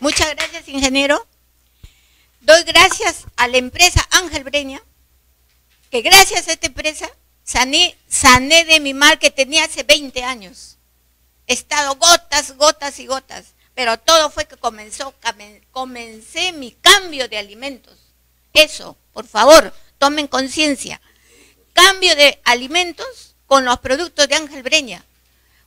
Muchas gracias ingeniero. Doy gracias a la empresa Ángel Breña, que gracias a esta empresa sané de mi mal que tenía hace 20 años. He estado gotas y gotas. Pero todo fue que comencé mi cambio de alimentos. Eso, por favor, tomen conciencia. Cambio de alimentos con los productos de Ángel Breña.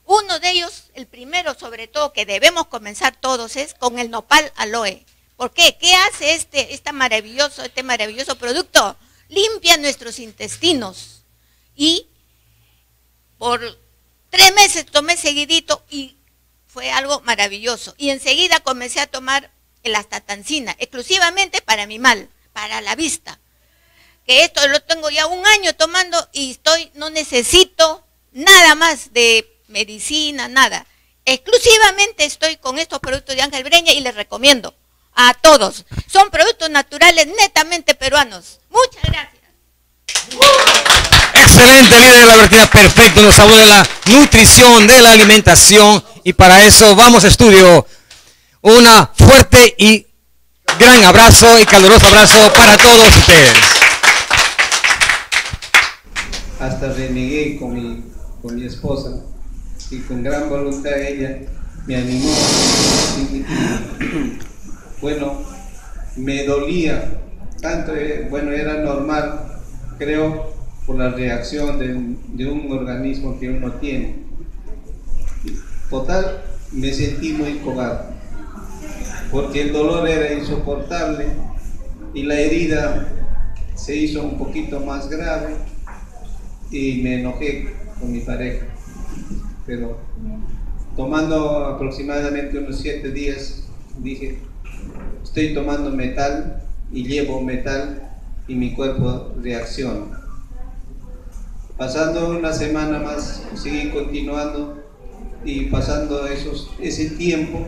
Uno de ellos, el primero sobre todo que debemos comenzar todos es con el NopAloe. ¿Por qué? ¿Qué hace este maravilloso producto? Limpia nuestros intestinos. Y por 3 meses tomé seguidito y fue algo maravilloso. Y enseguida comencé a tomar la astatancina, exclusivamente para mi mal, para la vista. Que esto lo tengo ya un año tomando y no necesito nada más de medicina, nada. Exclusivamente estoy con estos productos de Ángel Breña y les recomiendo a todos. Son productos naturales netamente peruanos. Muchas gracias. Excelente líder de la Bertilde, perfecto, nos habló de la nutrición, de la alimentación y para eso vamos a estudio. Una fuerte y gran abrazo y caluroso abrazo para todos ustedes. Hasta renegué con mi esposa y con gran voluntad ella me animó. Bueno, me dolía tanto, bueno, era normal, creo, por la reacción de un organismo que uno tiene. Total, me sentí muy cobarde, porque el dolor era insoportable y la herida se hizo un poquito más grave y me enojé con mi pareja. Pero tomando aproximadamente unos 7 días, dije, estoy tomando metal y llevo metal y mi cuerpo reacciona. Pasando una semana más, seguí continuando y pasando ese tiempo,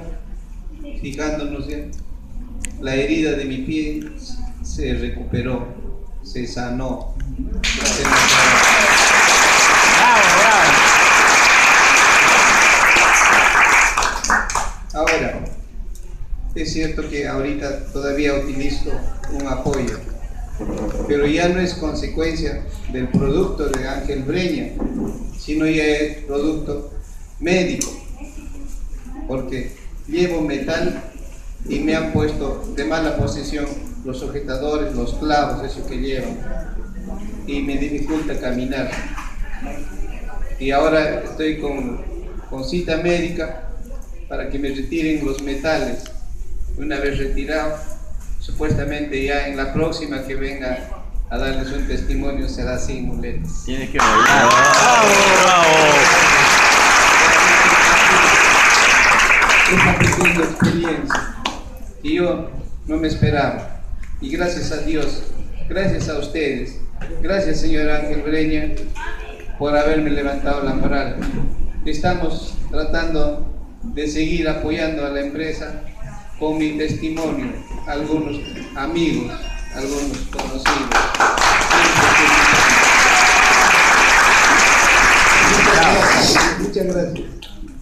fijándonos en la herida de mi pie, se recuperó, se sanó. Gracias. Ahora, es cierto que ahorita todavía utilizo un apoyo, pero ya no es consecuencia del producto de Ángel Breña, sino ya es producto médico, porque llevo metal y me han puesto de mala posición los sujetadores, los clavos, eso que llevan, y me dificulta caminar. Y ahora estoy con cita médica para que me retiren los metales. Una vez retirado, supuestamente ya en la próxima que venga a darles un testimonio será sin muletas. Tienes que bailar. ¡Bravo, bravo! Esta pequeña experiencia que yo no me esperaba. Y gracias a Dios, gracias a ustedes, gracias señor Ángel Breña por haberme levantado la moral. Estamos tratando de seguir apoyando a la empresa con mi testimonio, algunos amigos, algunos conocidos. Muchas gracias.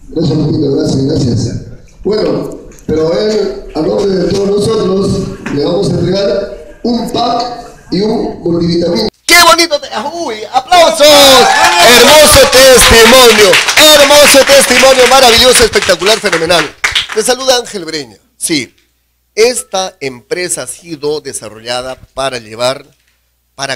Gracias, Marquito, gracias, gracias. Bueno, pero a él, a nombre de todos nosotros, le vamos a entregar un pack y un multivitamínico. ¡Qué bonito! ¡Uy! ¡Aplausos! ¡Hermoso testimonio! ¡Hermoso testimonio! Maravilloso, espectacular, fenomenal. Te saluda Ángel Breña. Sí, esta empresa ha sido desarrollada para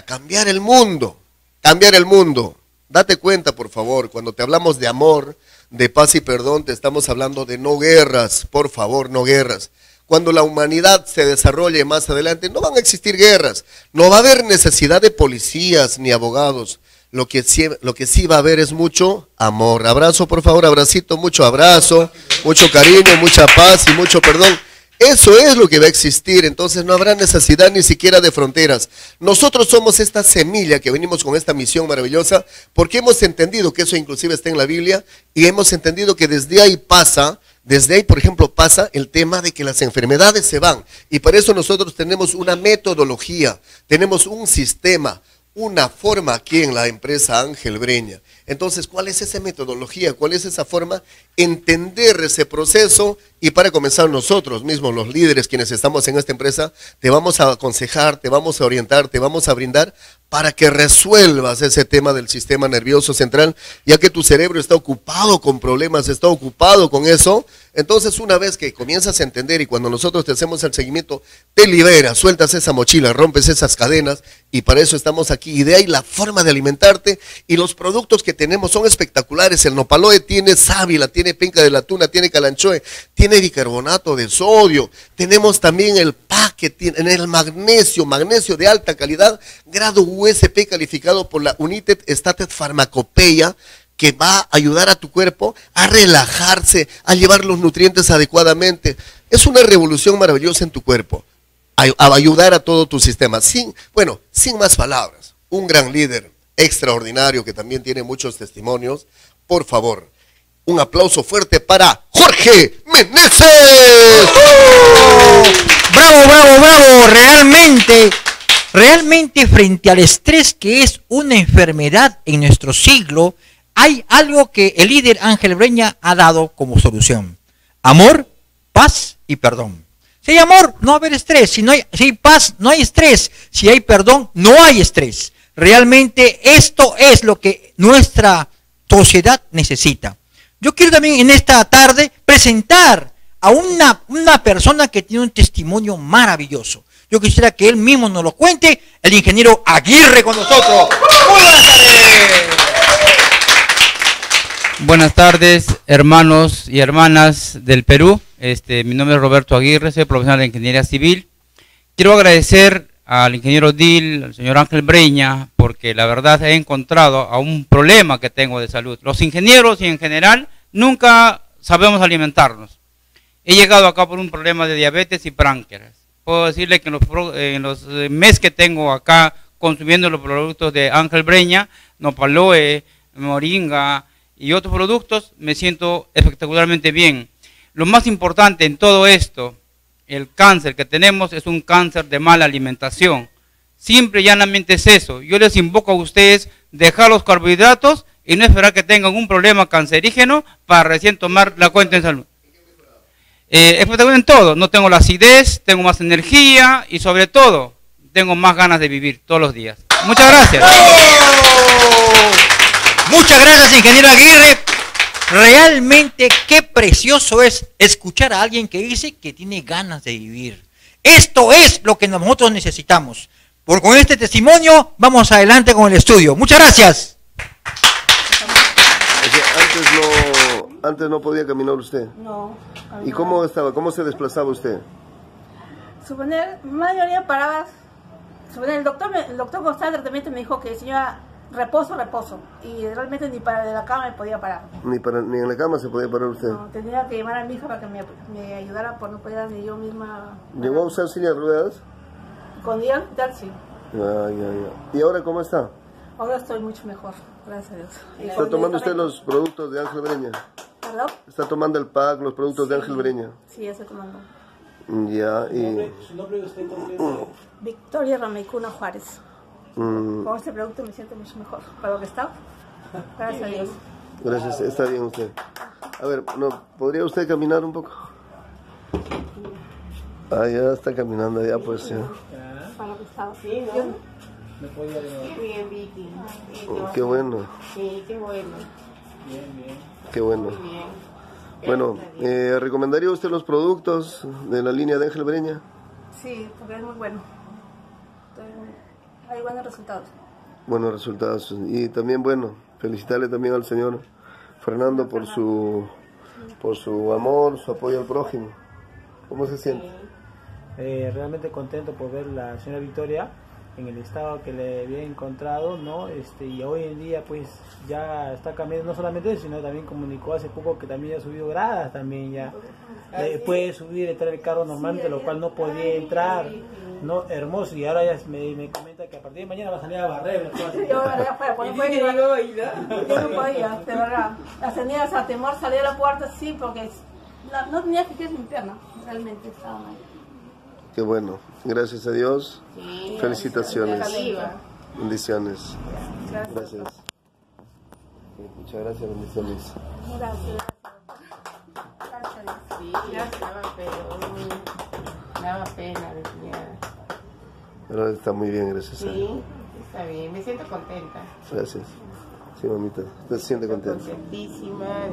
cambiar el mundo. Cambiar el mundo. Date cuenta, por favor, cuando te hablamos de amor, de paz y perdón, te estamos hablando de no guerras, por favor, no guerras. Cuando la humanidad se desarrolle más adelante, no van a existir guerras, no va a haber necesidad de policías ni abogados. Lo que sí va a haber es mucho amor. Abrazo, por favor, abracito, mucho abrazo, mucho cariño, mucha paz y mucho perdón. Eso es lo que va a existir, entonces no habrá necesidad ni siquiera de fronteras. Nosotros somos esta semilla que venimos con esta misión maravillosa, porque hemos entendido que eso inclusive está en la Biblia, y hemos entendido que desde ahí, por ejemplo, pasa el tema de que las enfermedades se van, y para eso nosotros tenemos una metodología, tenemos un sistema, una forma aquí en la empresa Ángel Breña. Entonces, ¿cuál es esa metodología? ¿Cuál es esa forma? Entender ese proceso, y para comenzar nosotros mismos, los líderes quienes estamos en esta empresa, te vamos a aconsejar, te vamos a orientar, te vamos a brindar para que resuelvas ese tema del sistema nervioso central, ya que tu cerebro está ocupado con problemas, está ocupado con eso. Entonces, una vez que comienzas a entender y cuando nosotros te hacemos el seguimiento, te liberas, sueltas esa mochila, rompes esas cadenas, y para eso estamos aquí. Y de ahí la forma de alimentarte, y los productos que tenemos son espectaculares. El NopAloe tiene sábila, tiene penca de la tuna, tiene calanchoe, tiene bicarbonato de sodio, tenemos también el PAC, que tiene el magnesio de alta calidad, grado USP, calificado por la United States Pharmacopeia, que va a ayudar a tu cuerpo a relajarse, a llevar los nutrientes adecuadamente. Es una revolución maravillosa en tu cuerpo, a ayudar a todo tu sistema. Sin más palabras, un gran líder extraordinario que también tiene muchos testimonios. Por favor, un aplauso fuerte para Jorge Meneses. ¡Oh! ¡Bravo, bravo, bravo! Realmente frente al estrés, que es una enfermedad en nuestro siglo, hay algo que el líder Ángel Breña ha dado como solución: amor, paz y perdón. Si hay amor, no va a haber estrés. Si hay paz, no hay estrés. Si hay perdón, no hay estrés. Realmente esto es lo que nuestra sociedad necesita. Yo quiero también en esta tarde presentar a una persona que tiene un testimonio maravilloso. Yo quisiera que él mismo nos lo cuente, el ingeniero Aguirre, con nosotros. Muy buenas tardes. Buenas tardes, hermanos y hermanas del Perú. Mi nombre es Roberto Aguirre, soy profesional de Ingeniería Civil. Quiero agradecer al ingeniero Dil, al señor Ángel Breña, porque la verdad he encontrado a un problema que tengo de salud. Los ingenieros y en general nunca sabemos alimentarnos. He llegado acá por un problema de diabetes y páncreas. Puedo decirle que en los meses que tengo acá consumiendo los productos de Ángel Breña, NopAloe, moringa y otros productos, me siento espectacularmente bien. Lo más importante en todo esto, el cáncer que tenemos es un cáncer de mala alimentación. Simple y llanamente es eso. Yo les invoco a ustedes dejar los carbohidratos y no esperar que tengan un problema cancerígeno para recién tomar la cuenta en salud. En todo, no tengo la acidez, tengo más energía y sobre todo tengo más ganas de vivir todos los días. Muchas gracias. ¡Oh! Muchas gracias, ingeniero Aguirre. Realmente qué precioso es escuchar a alguien que dice que tiene ganas de vivir. Esto es lo que nosotros necesitamos. Por con este testimonio vamos adelante con el estudio. Muchas gracias. Antes no podía caminar usted. No. ¿Y cómo estaba? ¿Cómo se desplazaba usted? Suponer, mayoría paraba. Suponer, el doctor González tratamiento me dijo que señora, reposo, y realmente ni para de la cama me podía parar. Ni en la cama se podía parar usted. No, tenía que llamar a mi hija para que me ayudara, porque no podía ni yo misma. ¿Llegó a usar silla de ruedas? Con día al hospital, sí. Ya. ¿Y ahora cómo está? Ahora estoy mucho mejor, gracias a Dios. ¿Está tomando usted los productos de Ángel Breña? ¿no? Está tomando el pack, los productos de Ángel Breña. Sí, ya está tomando. Ya, y... ¿Su nombre de usted completo? Victoria Romeicuna Juárez. Con este producto me siento mucho mejor. ¿Para lo que está? Gracias a Dios. Gracias, está bien usted. A ver, no, ¿podría usted caminar un poco? Ah, ya está caminando, ya pues. Ya. Para lo que está. Sí, ¿no? Qué bien, Vicky. Qué bueno. Sí, qué bueno. Bien, bien. Qué bueno. Muy bien. Bueno, ¿recomendaría usted los productos de la línea de Ángel Breña? Sí, porque es muy bueno. Entonces, hay buenos resultados. Buenos resultados. Y también, bueno, felicitarle también al señor Fernando por su amor, su apoyo al prójimo. ¿Cómo se siente? Realmente contento por ver la señora Victoria en el estado que le había encontrado, ¿no? Y hoy en día pues ya está cambiando, no solamente eso, sino también comunicó hace poco que también ya ha subido gradas, también ya puede subir, entrar el carro normalmente, lo cual no podía entrar, ¿no? Hermoso. Y ahora ya me comenta que a partir de mañana va a salir a barrer. Yo no podía, de verdad. Las tenías a temor salir a la puerta, sí, porque no tenía que quedar interna, realmente estaba mal. Qué bueno, gracias a Dios, sí, felicitaciones, bendiciones, gracias. Muchas gracias, bendiciones. Gracias. Sí, gracias. Daba pena, decía. Pero está muy bien, gracias a Dios. Sí, está bien, me siento contenta. Gracias, sí, mamita, usted se siente contenta. Contentísima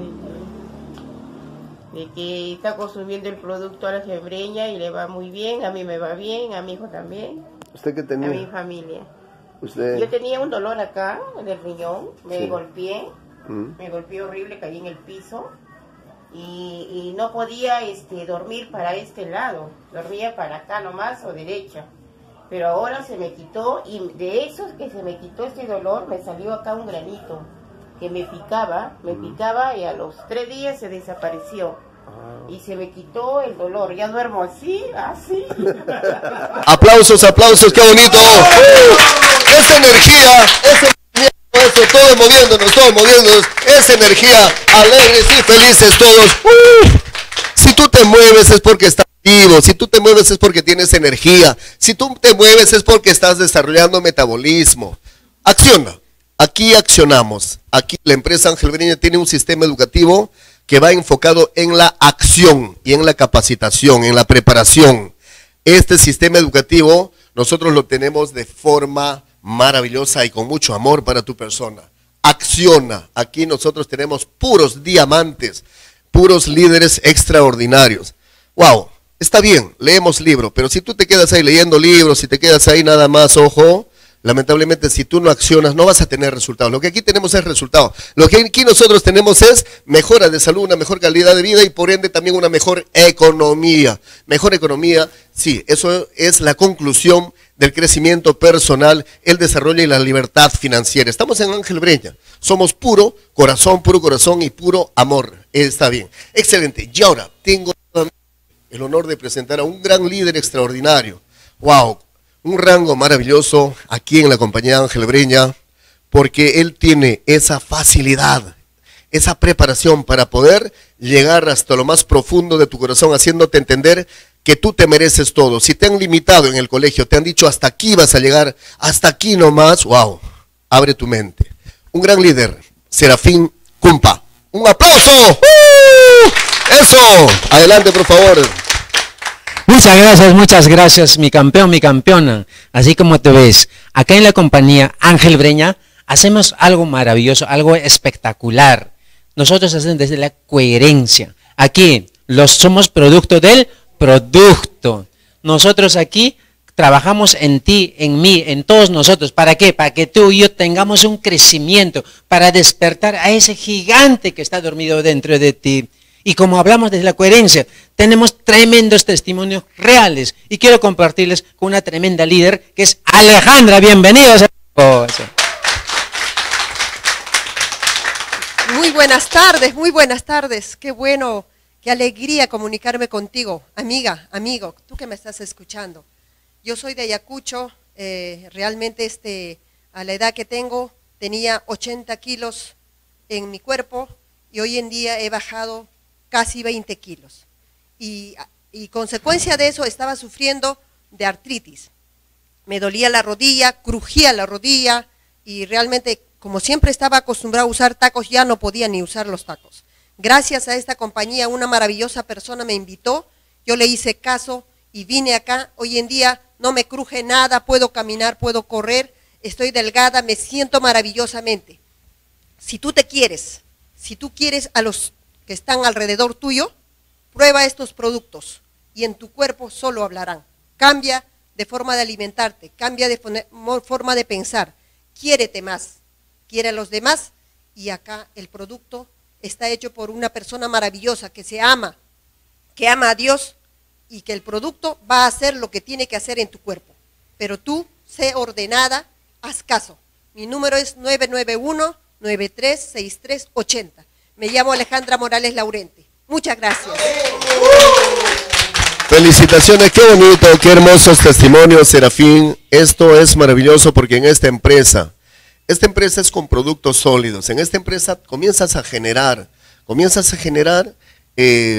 de que está consumiendo el producto a la Breña y le va muy bien, a mí me va bien, a mi hijo también. ¿Usted qué tenía? A mi familia. ¿Usted? Yo tenía un dolor acá, en el riñón, me golpeé, me golpeé horrible, caí en el piso y no podía dormir para este lado, dormía para acá nomás o derecha. Pero ahora se me quitó y de eso que se me quitó este dolor me salió acá un granito que me picaba y a los 3 días se desapareció. Y se me quitó el dolor, ya duermo así, así. Aplausos, aplausos, qué bonito. Esta energía, todos moviéndonos, esta energía, alegres y felices todos. Si tú te mueves es porque estás vivo, si tú te mueves es porque tienes energía, si tú te mueves es porque estás desarrollando metabolismo. Acciona. Aquí accionamos. Aquí la empresa Ángel Breña tiene un sistema educativo que va enfocado en la acción y en la capacitación, en la preparación. Este sistema educativo nosotros lo tenemos de forma maravillosa y con mucho amor para tu persona. Acciona. Aquí nosotros tenemos puros diamantes, puros líderes extraordinarios. ¡Wow! Está bien, leemos libros, pero si tú te quedas ahí leyendo libros, si te quedas ahí nada más, ojo... Lamentablemente, si tú no accionas, no vas a tener resultados. Lo que aquí tenemos es resultados. Lo que aquí nosotros tenemos es mejora de salud, una mejor calidad de vida y por ende también una mejor economía. Mejor economía, sí, eso es la conclusión del crecimiento personal, el desarrollo y la libertad financiera. Estamos en Ángel Breña. Somos puro corazón y puro amor. Está bien. Excelente. Y ahora tengo el honor de presentar a un gran líder extraordinario. ¡Wow! Un rango maravilloso aquí en la compañía Ángel Breña, porque él tiene esa facilidad, esa preparación para poder llegar hasta lo más profundo de tu corazón, haciéndote entender que tú te mereces todo. Si te han limitado en el colegio, te han dicho hasta aquí vas a llegar, hasta aquí nomás, wow, abre tu mente. Un gran líder, Serafín Cumpa. ¡Un aplauso! ¡Eso! Adelante, por favor. Muchas gracias, mi campeón, mi campeona, así como te ves, acá en la compañía Ángel Breña hacemos algo maravilloso, algo espectacular, nosotros hacemos desde la coherencia, aquí los somos producto del producto, nosotros aquí trabajamos en ti, en mí, en todos nosotros, ¿para qué? Para que tú y yo tengamos un crecimiento, para despertar a ese gigante que está dormido dentro de ti. Y como hablamos desde la coherencia, tenemos tremendos testimonios reales. Y quiero compartirles con una tremenda líder que es Alejandra. Bienvenidos. Muy buenas tardes, muy buenas tardes. Qué bueno, qué alegría comunicarme contigo. Amiga, amigo, tú que me estás escuchando. Yo soy de Ayacucho. Realmente a la edad que tengo tenía 80 kilos en mi cuerpo. y hoy en día he bajado casi 20 kilos. Y consecuencia de eso estaba sufriendo de artritis. Me dolía la rodilla, crujía la rodilla y realmente, como siempre estaba acostumbrado a usar tacos, ya no podía ni usar los tacos. Gracias a esta compañía, una maravillosa persona me invitó, yo le hice caso y vine acá. Hoy en día no me cruje nada, puedo caminar, puedo correr, estoy delgada, me siento maravillosamente. Si tú te quieres, si tú quieres a los que están alrededor tuyo, prueba estos productos y en tu cuerpo solo hablarán. Cambia de forma de alimentarte, cambia de forma de pensar, quiérete más, quiere a los demás, y acá el producto está hecho por una persona maravillosa que se ama, que ama a Dios, y que el producto va a hacer lo que tiene que hacer en tu cuerpo. Pero tú, sé ordenada, haz caso. Mi número es 991-936380. Me llamo Alejandra Morales Laurente. Muchas gracias. Felicitaciones, qué bonito, qué hermosos testimonios, Serafín. Esto es maravilloso porque en esta empresa es con productos sólidos. En esta empresa comienzas a generar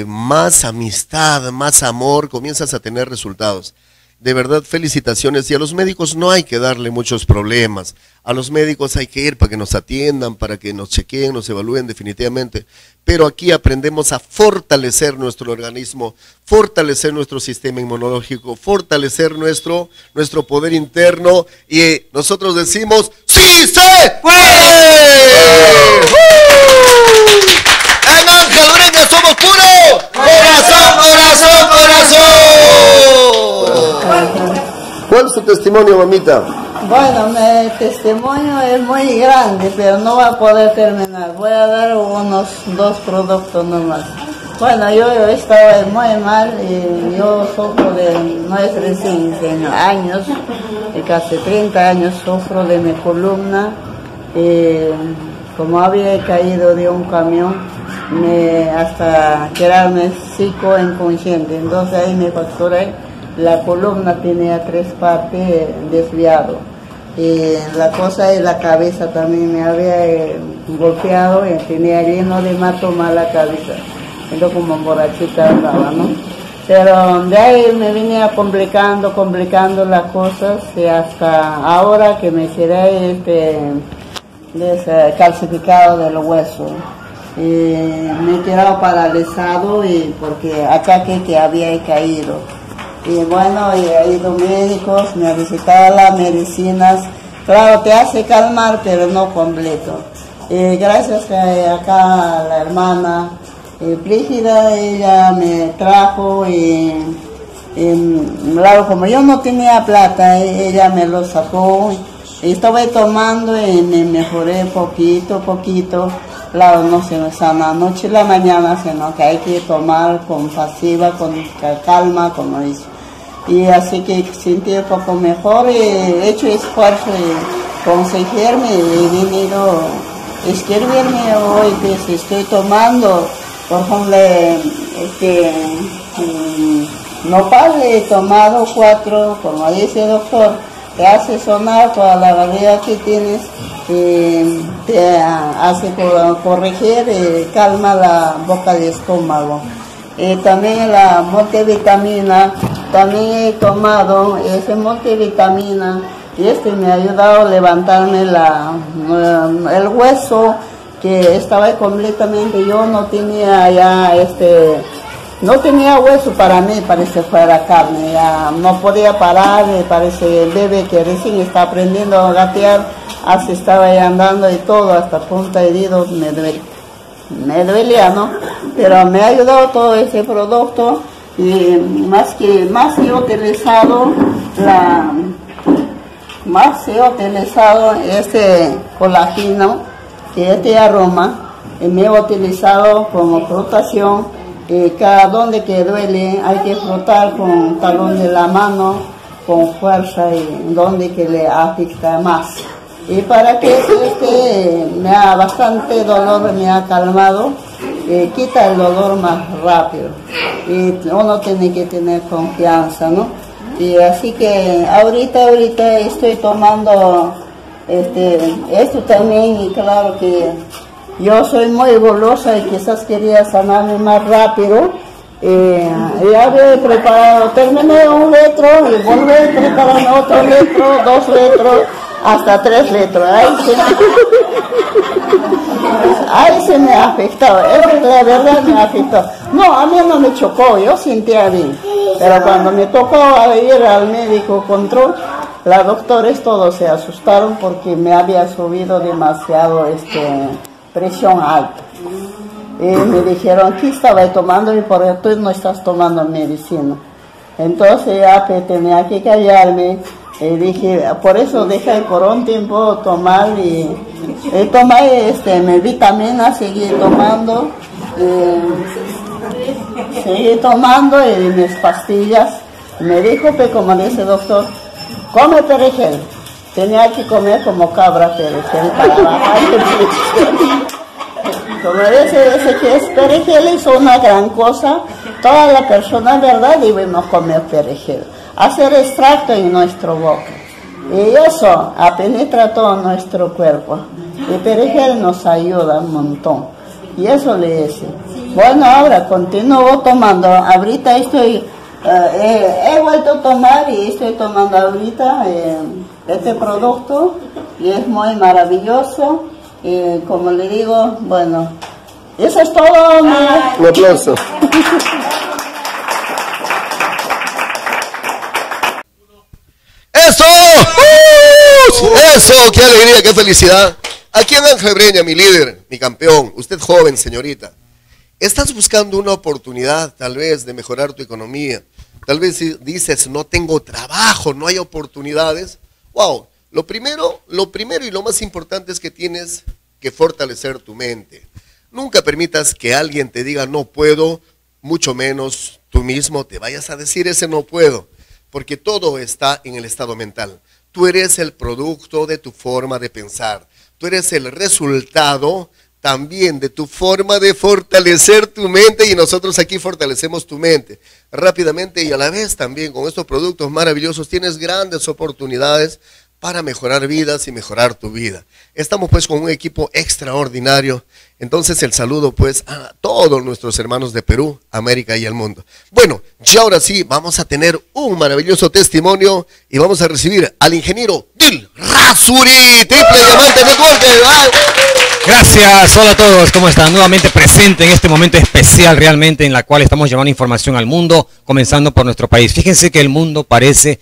más amistad, más amor, comienzas a tener resultados. De verdad, felicitaciones. Y a los médicos no hay que darle muchos problemas. A los médicos hay que ir para que nos atiendan, para que nos chequeen, nos evalúen definitivamente. Pero aquí aprendemos a fortalecer nuestro organismo, fortalecer nuestro sistema inmunológico, fortalecer nuestro poder interno. Y nosotros decimos, ¡sí se puede! ¡En Ángel Breña somos puro! ¡Corazón, corazón, corazón! ¿Cuál es tu testimonio, mamita? Bueno, mi testimonio es muy grande, pero no va a poder terminar. Voy a dar unos 2 productos nomás. Bueno, yo estaba muy mal y yo sufro de, no es recién, años, casi 30 años sufro de mi columna. Como había caído de un camión, hasta quedarme psicoinconsciente, entonces ahí me fracturé. La columna tenía 3 partes desviado. La cosa es la cabeza también me había golpeado y tenía lleno de hematoma la cabeza. Entonces como borrachita andaba, ¿no? Pero de ahí me venía complicando las cosas y hasta ahora que me quedé descalcificado del hueso. Me he quedado paralizado y porque ataque que había caído. Y bueno, he ido médicos, me ha visitado las medicinas. Claro, te hace calmar, pero no completo. Gracias a acá la hermana Brígida, ella me trajo y claro, como yo no tenía plata, ella me lo sacó. Estuve tomando y me mejoré poquito. Claro, no se me sana noche y la mañana, sino que hay que tomar con pasiva, con calma, como dice. Y así que sentí un poco mejor y he hecho esfuerzo y conseguirme y he venido a escribirme hoy, pues estoy tomando, por ejemplo, nopal he tomado 4, como dice el doctor, te hace sonar toda la variedad que tienes. Te hace corregir, calma la boca del estómago. También la multivitamina, también he tomado esa multivitamina y me ha ayudado a levantarme el hueso que estaba completamente, yo no tenía ya no tenía hueso para mí, parece fuera carne, ya no podía parar, parece el bebé que recién está aprendiendo a gatear, así estaba ya andando y todo, hasta punta herido, me duele, ¿no? Pero me ha ayudado todo ese producto y más he utilizado este colágeno, este aroma, y me he utilizado como protección. Cada donde que duele hay que frotar con talón de la mano con fuerza y donde que le afecta más. Y para que me ha bastante dolor, me ha calmado, quita el dolor más rápido. Y uno tiene que tener confianza, ¿no? Y así que ahorita estoy tomando esto también y claro que Yo soy muy golosa y quizás quería sanarme más rápido. Ya había preparado, terminé un letro y volví a preparar otro letro, dos letros, hasta tres letros. Ahí se me afectó, la verdad me afectó. No, a mí no me chocó, yo sentía bien. Pero cuando me tocó ir al médico control, las doctores todos se asustaron porque me había subido demasiado presión alta. Y me dijeron, ¿qué estaba tomando? Y por eso tú no estás tomando medicina. Entonces ya tenía que callarme. Y dije, por eso dejé por un tiempo tomar y tomé vitaminas, seguí tomando. Seguí tomando y mis pastillas. Me dijo, que como dice el doctor, come perejil. Tenía que comer como cabra perejil para bajar de presión. Como dice que es perejil, es una gran cosa. Toda la persona, ¿verdad?, debemos comer perejil. Hacer extracto en nuestro boca. Y eso penetra todo nuestro cuerpo. El perejil nos ayuda un montón. Y eso le hice. Bueno, ahora continúo tomando. Ahorita estoy... he vuelto a tomar y estoy tomando ahorita este producto. Y es muy maravilloso. Y como le digo, bueno, eso es todo. Un aplauso. ¡Eso! ¡Eso! ¡Qué alegría, qué felicidad! Aquí en Ángel Breña, mi líder, mi campeón, usted joven, señorita, estás buscando una oportunidad tal vez de mejorar tu economía. Tal vez si dices, no tengo trabajo, no hay oportunidades. ¡Wow! Lo primero y lo más importante es que tienes que fortalecer tu mente. Nunca permitas que alguien te diga no puedo, mucho menos tú mismo te vayas a decir ese no puedo. Porque todo está en el estado mental. Tú eres el producto de tu forma de pensar. Tú eres el resultado también de tu forma de fortalecer tu mente y nosotros aquí fortalecemos tu mente. Rápidamente y a la vez también con estos productos maravillosos tienes grandes oportunidades para mejorar vidas y mejorar tu vida. Estamos pues con un equipo extraordinario. Entonces el saludo pues a todos nuestros hermanos de Perú, América y el mundo. Bueno, ya ahora sí vamos a tener un maravilloso testimonio y vamos a recibir al ingeniero Dil Rasuri, triple diamante, muy fuerte. Gracias, hola a todos, ¿cómo están? Nuevamente presente en este momento especial realmente en la cual estamos llevando información al mundo, comenzando por nuestro país. Fíjense que el mundo padece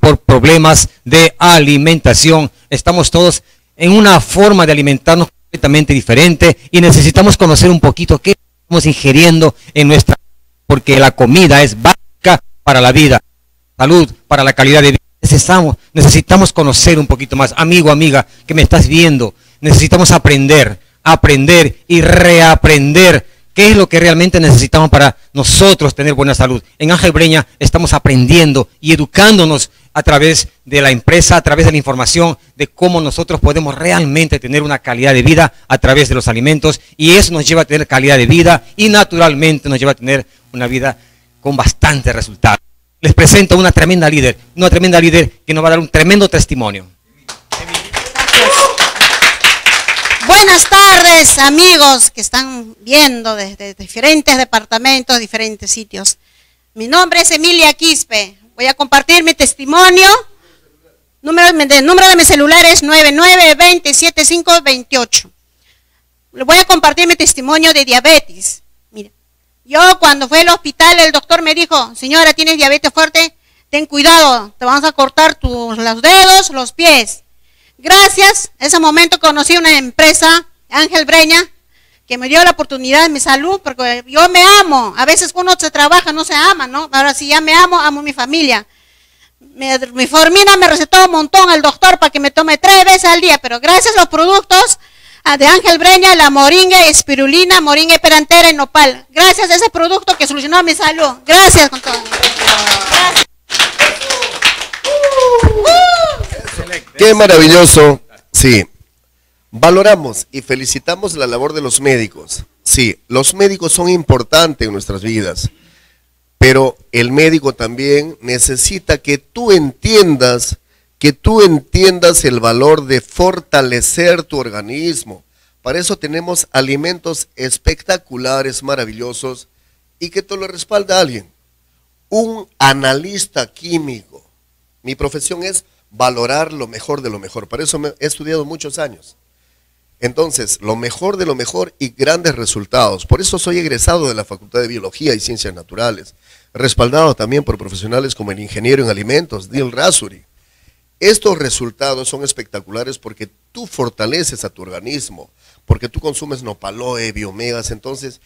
por problemas de alimentación. Estamos todos en una forma de alimentarnos completamente diferente y necesitamos conocer un poquito qué estamos ingiriendo en nuestra vida, porque la comida es básica para la vida, salud para la calidad de vida. Necesitamos conocer un poquito más, amigo, amiga, que me estás viendo. Necesitamos aprender y reaprender qué es lo que realmente necesitamos para nosotros tener buena salud. En Ángel Breña estamos aprendiendo y educándonos a través de la empresa, a través de la información, de cómo nosotros podemos realmente tener una calidad de vida a través de los alimentos, y eso nos lleva a tener calidad de vida y naturalmente nos lleva a tener una vida con bastante resultado. Les presento una tremenda líder que nos va a dar un tremendo testimonio. Buenas tardes, amigos que están viendo desde diferentes departamentos, diferentes sitios. Mi nombre es Emilia Quispe. Voy a compartir mi testimonio. El número de mi celular es 99207528. Les voy a compartir mi testimonio de diabetes. Mira, yo cuando fui al hospital, el doctor me dijo, señora, tienes diabetes fuerte, ten cuidado, te vamos a cortar los dedos, los pies. Gracias, en ese momento conocí una empresa, Ángel Breña, que me dio la oportunidad de mi salud, porque yo me amo. A veces uno se trabaja, no se ama, ¿no? Ahora sí, ya me amo, amo mi familia. Mi formina me recetó un montón al doctor para que me tome 3 veces al día, pero gracias a los productos de Ángel Breña, la moringa, espirulina, moringa perantera y nopal. Gracias a ese producto que solucionó mi salud. Gracias con todo. Gracias. Qué maravilloso, sí, valoramos y felicitamos la labor de los médicos, sí, los médicos son importantes en nuestras vidas, pero el médico también necesita que tú entiendas el valor de fortalecer tu organismo, Para eso tenemos alimentos espectaculares, maravillosos, y que te lo respalda alguien. Un analista químico. Mi profesión es valorar lo mejor de lo mejor. Para eso he estudiado muchos años. Entonces, lo mejor de lo mejor y grandes resultados. Por eso soy egresado de la Facultad de Biología y Ciencias Naturales, respaldado también por profesionales como el ingeniero en alimentos, Dil Rasuri. Estos resultados son espectaculares porque tú fortaleces a tu organismo, porque tú consumes NopAloe, biomegas. Entonces,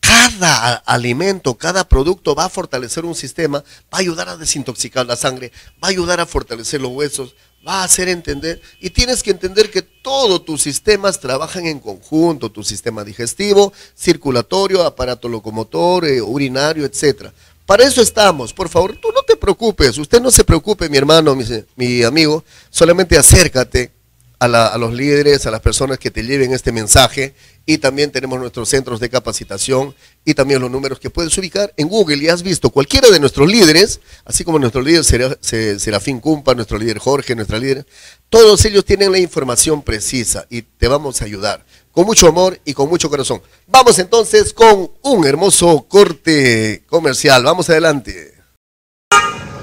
cada alimento, cada producto va a fortalecer un sistema, va a ayudar a desintoxicar la sangre, va a ayudar a fortalecer los huesos, va a hacer entender, y tienes que entender que todos tus sistemas trabajan en conjunto, tu sistema digestivo, circulatorio, aparato locomotor, urinario, etcétera. Para eso estamos, por favor, tú no te preocupes, usted no se preocupe, mi hermano, mi amigo, solamente acércate a los líderes, a las personas que te lleven este mensaje, y también tenemos nuestros centros de capacitación y también los números que puedes ubicar en Google, y has visto cualquiera de nuestros líderes, así como nuestro líder Serafín Cumpa, nuestro líder Jorge, nuestra líder, todos ellos tienen la información precisa y te vamos a ayudar con mucho amor y con mucho corazón. Vamos entonces con un hermoso corte comercial. Vamos adelante.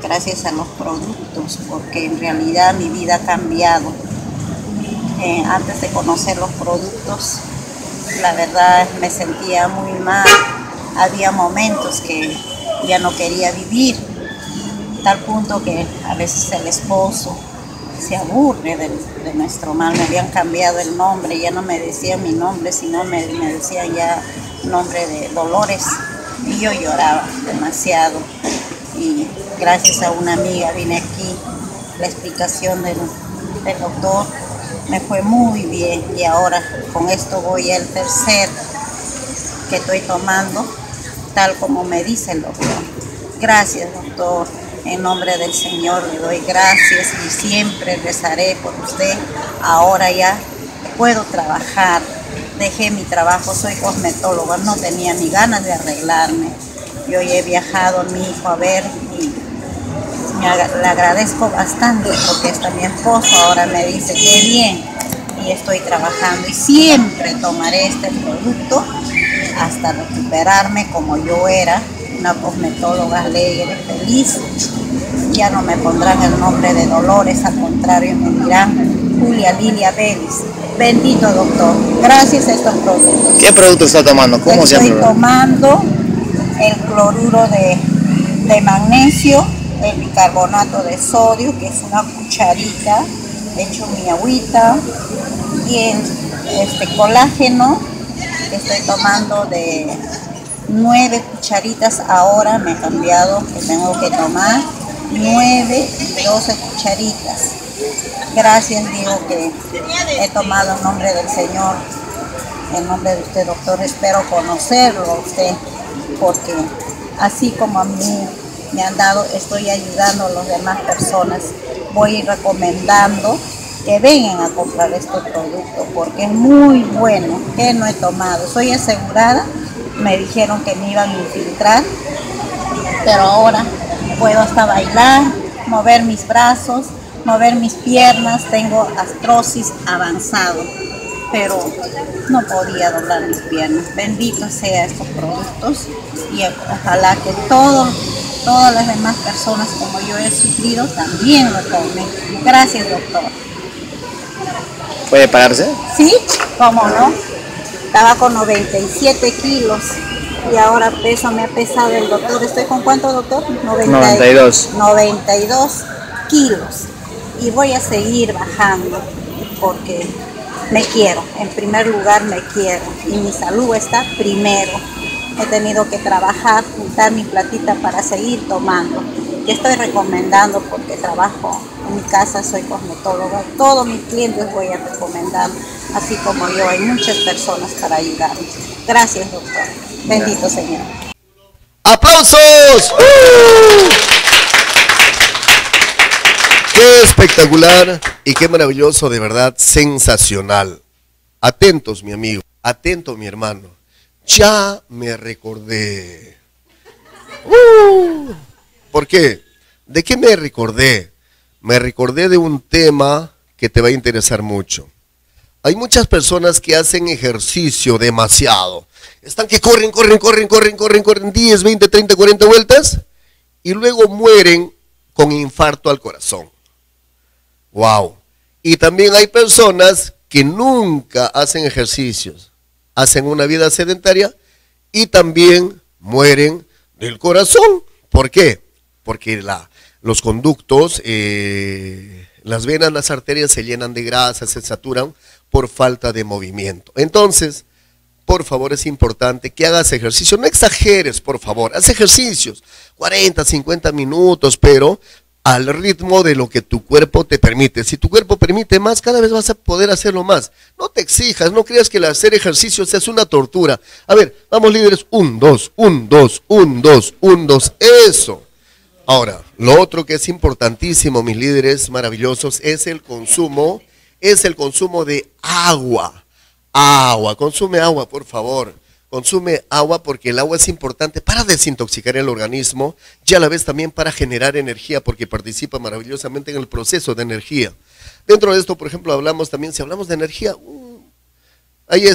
Gracias a los productos, porque en realidad mi vida ha cambiado. Antes de conocer los productos, la verdad me sentía muy mal. Había momentos que ya no quería vivir, tal punto que a veces el esposo se aburre de nuestro mal. Me habían cambiado el nombre, ya no me decían mi nombre, sino me decían ya nombre de Dolores, y yo lloraba demasiado. Y gracias a una amiga vine aquí, la explicación del doctor, me fue muy bien, y ahora con esto voy al tercer que estoy tomando, tal como me dice el doctor. Gracias, doctor. En nombre del Señor le doy gracias y siempre rezaré por usted. Ahora ya puedo trabajar. Dejé mi trabajo, soy cosmetóloga, no tenía ni ganas de arreglarme. Yo ya he viajado a mi hijo a ver, y le agradezco bastante porque hasta mi esposo ahora me dice qué bien, y estoy trabajando, y siempre tomaré este producto hasta recuperarme como yo era. Una cosmetóloga alegre, feliz. Ya no me pondrán el nombre de Dolores, al contrario, me dirán Julia Lilia Davis. Bendito doctor, gracias a estos productos. ¿Qué producto está tomando? ¿Cómo se llama? Estoy tomando el cloruro de magnesio, el bicarbonato de sodio, que es una cucharita, hecho mi agüita, y este colágeno que estoy tomando de 9 cucharitas. Ahora me he cambiado, que tengo que tomar 9, 12 cucharitas. Gracias, digo que he tomado en nombre del Señor, en nombre de usted, doctor. Espero conocerlo a usted, porque así como a mí me han dado, estoy ayudando a las demás personas. Voy recomendando que vengan a comprar este producto, porque es muy bueno, que no he tomado. Soy asegurada. Me dijeron que me iban a infiltrar, pero ahora puedo hasta bailar, mover mis brazos, mover mis piernas. Tengo artrosis avanzado, pero no podía doblar mis piernas. Bendito sea estos productos, y ojalá que todas las demás personas, como yo he sufrido, también lo tomen. Gracias, doctor. ¿Puede pararse? Sí, cómo no. Estaba con 97 kilos y ahora peso, me ha pesado el doctor. ¿Estoy con cuánto, doctor? 92 kilos. Y voy a seguir bajando porque me quiero. En primer lugar me quiero, y mi salud está primero. He tenido que trabajar, juntar mi platita para seguir tomando. Y estoy recomendando porque trabajo en mi casa, soy cosmetóloga. Todos mis clientes voy a recomendar, así como yo. Hay muchas personas para ayudarnos. Gracias, doctor. Bendito Señor. ¡Aplausos! ¡Qué espectacular y qué maravilloso! De verdad, sensacional. Atentos, mi amigo. Atento, mi hermano. Ya me recordé. ¿Por qué? ¿De qué me recordé? Me recordé de un tema que te va a interesar mucho. Hay muchas personas que hacen ejercicio demasiado. Están que corren 10, 20, 30, 40 vueltas y luego mueren con infarto al corazón. ¡Wow! Y también hay personas que nunca hacen ejercicios, hacen una vida sedentaria y también mueren del corazón. ¿Por qué? Porque los conductos, las venas, las arterias se llenan de grasa, se saturan por falta de movimiento. Entonces, por favor, es importante que hagas ejercicio. No exageres, por favor. Haz ejercicios, 40, 50 minutos, pero al ritmo de lo que tu cuerpo te permite. Si tu cuerpo permite más, cada vez vas a poder hacerlo más. No te exijas, no creas que el hacer ejercicio es una tortura. A ver, vamos líderes, 1, 2, 1, 2, 1, 2, 1, 2, eso. Ahora, lo otro que es importantísimo, mis líderes maravillosos, es el consumo, de agua. Consume agua, por favor. Consume agua porque el agua es importante para desintoxicar el organismo y a la vez también para generar energía, porque participa maravillosamente en el proceso de energía. Dentro de esto, por ejemplo, hablamos también, si hablamos de energía, hay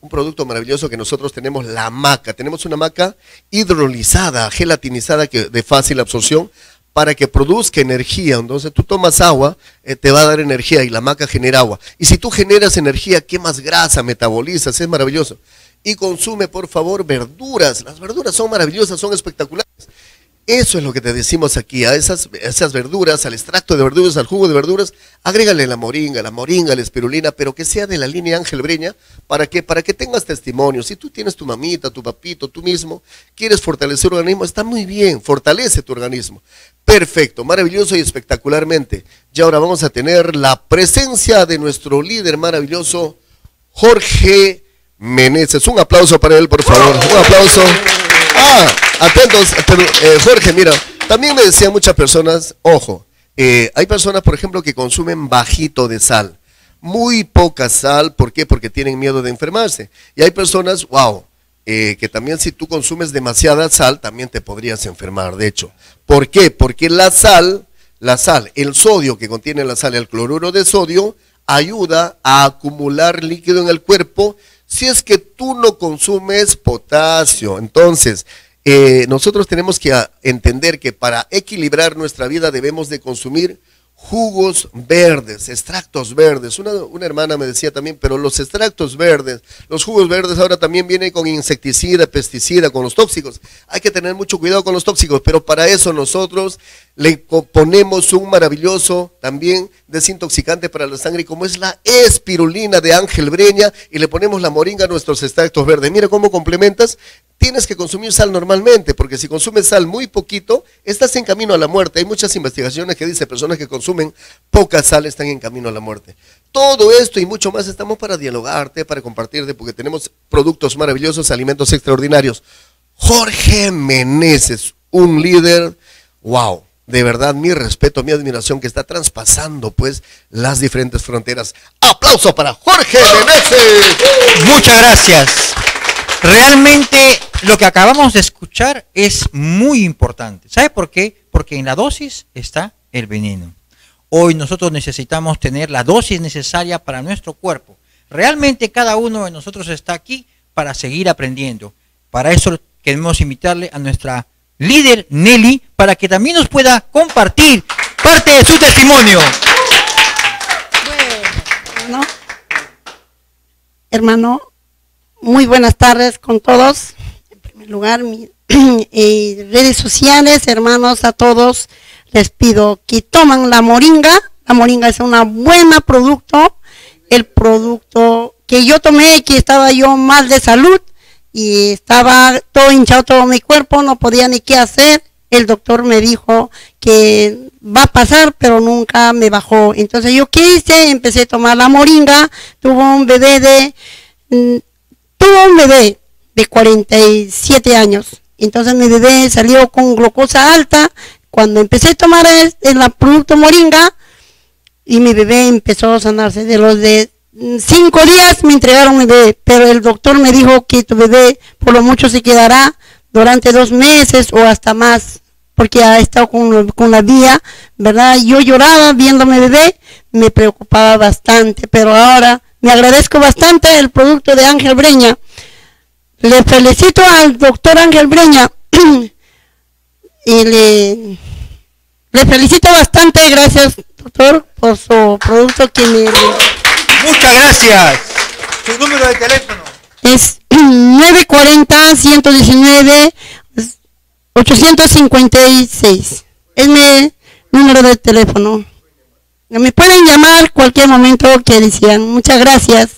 un producto maravilloso que nosotros tenemos, la maca. Tenemos una maca hidrolizada, gelatinizada, que de fácil absorción, para que produzca energía. Entonces tú tomas agua, te va a dar energía y la maca genera agua. Y si tú generas energía, quemas grasa, metabolizas, es maravilloso. Y consume, por favor, verduras. Las verduras son maravillosas, son espectaculares. Eso es lo que te decimos aquí, a esas verduras, al extracto de verduras, al jugo de verduras, agrégale la moringa, la espirulina, pero que sea de la línea Ángel Breña, para que tengas testimonio. Si tú tienes tu mamita, tu papito, tú mismo, quieres fortalecer tu organismo, está muy bien, fortalece tu organismo. Perfecto, maravilloso y espectacularmente. Y ahora vamos a tener la presencia de nuestro líder maravilloso, Jorge Meneses. Un aplauso para él, por favor. Un aplauso. Ah, atentos, Jorge, mira, también me decían muchas personas, ojo, hay personas, por ejemplo, que consumen bajito de sal, muy poca sal. ¿Por qué? Porque tienen miedo de enfermarse. Y hay personas, wow, que también si tú consumes demasiada sal, también te podrías enfermar, de hecho. ¿Por qué? Porque la sal, el sodio que contiene la sal, el cloruro de sodio, ayuda a acumular líquido en el cuerpo si es que tú no consumes potasio. Entonces, nosotros tenemos que entender que para equilibrar nuestra vida debemos de consumir jugos verdes, extractos verdes. Una hermana me decía también, pero los extractos verdes, los jugos verdes ahora también vienen con insecticida, pesticida, con los tóxicos. Hay que tener mucho cuidado con los tóxicos, pero para eso nosotros le ponemos un maravilloso también desintoxicante para la sangre, como es la espirulina de Ángel Breña, y le ponemos la moringa a nuestros extractos verdes. Mira cómo complementas. Tienes que consumir sal normalmente, porque si consumes sal muy poquito, estás en camino a la muerte. Hay muchas investigaciones que dicen personas que consumen poca sal están en camino a la muerte. Todo esto y mucho más estamos para dialogarte, para compartirte, porque tenemos productos maravillosos, alimentos extraordinarios. Jorge Meneses, un líder, wow, de verdad, mi respeto, mi admiración, que está traspasando pues las diferentes fronteras. ¡Aplauso para Jorge Meneses! Muchas gracias. Realmente lo que acabamos de escuchar es muy importante. ¿Sabe por qué? Porque en la dosis está el veneno. Hoy nosotros necesitamos tener la dosis necesaria para nuestro cuerpo. Realmente cada uno de nosotros está aquí para seguir aprendiendo. Para eso queremos invitarle a nuestra líder Nelly para que también nos pueda compartir parte de su testimonio. Bueno, hermano. Muy buenas tardes con todos, en primer lugar, mis redes sociales, hermanos, a todos les pido que tomen la moringa es una buena producto, el producto que yo tomé, que estaba yo mal de salud y estaba todo hinchado, todo mi cuerpo, no podía ni qué hacer, el doctor me dijo que va a pasar, pero nunca me bajó, entonces yo qué hice, empecé a tomar la moringa, tuve un bebé de 47 años, entonces mi bebé salió con glucosa alta, cuando empecé a tomar el producto moringa, y mi bebé empezó a sanarse, de los de 5 días me entregaron mi bebé, pero el doctor me dijo que tu bebé por lo mucho se quedará durante 2 meses o hasta más, porque ha estado con la vía, ¿verdad? Yo lloraba viendo a mi bebé, me preocupaba bastante, pero ahora me agradezco bastante el producto de Ángel Breña. Le felicito al doctor Ángel Breña y le felicito bastante. Gracias, doctor, por su producto que me... Muchas gracias. Su número de teléfono es 940-119-856. Es mi número de teléfono. Me pueden llamar cualquier momento que desean. Muchas gracias.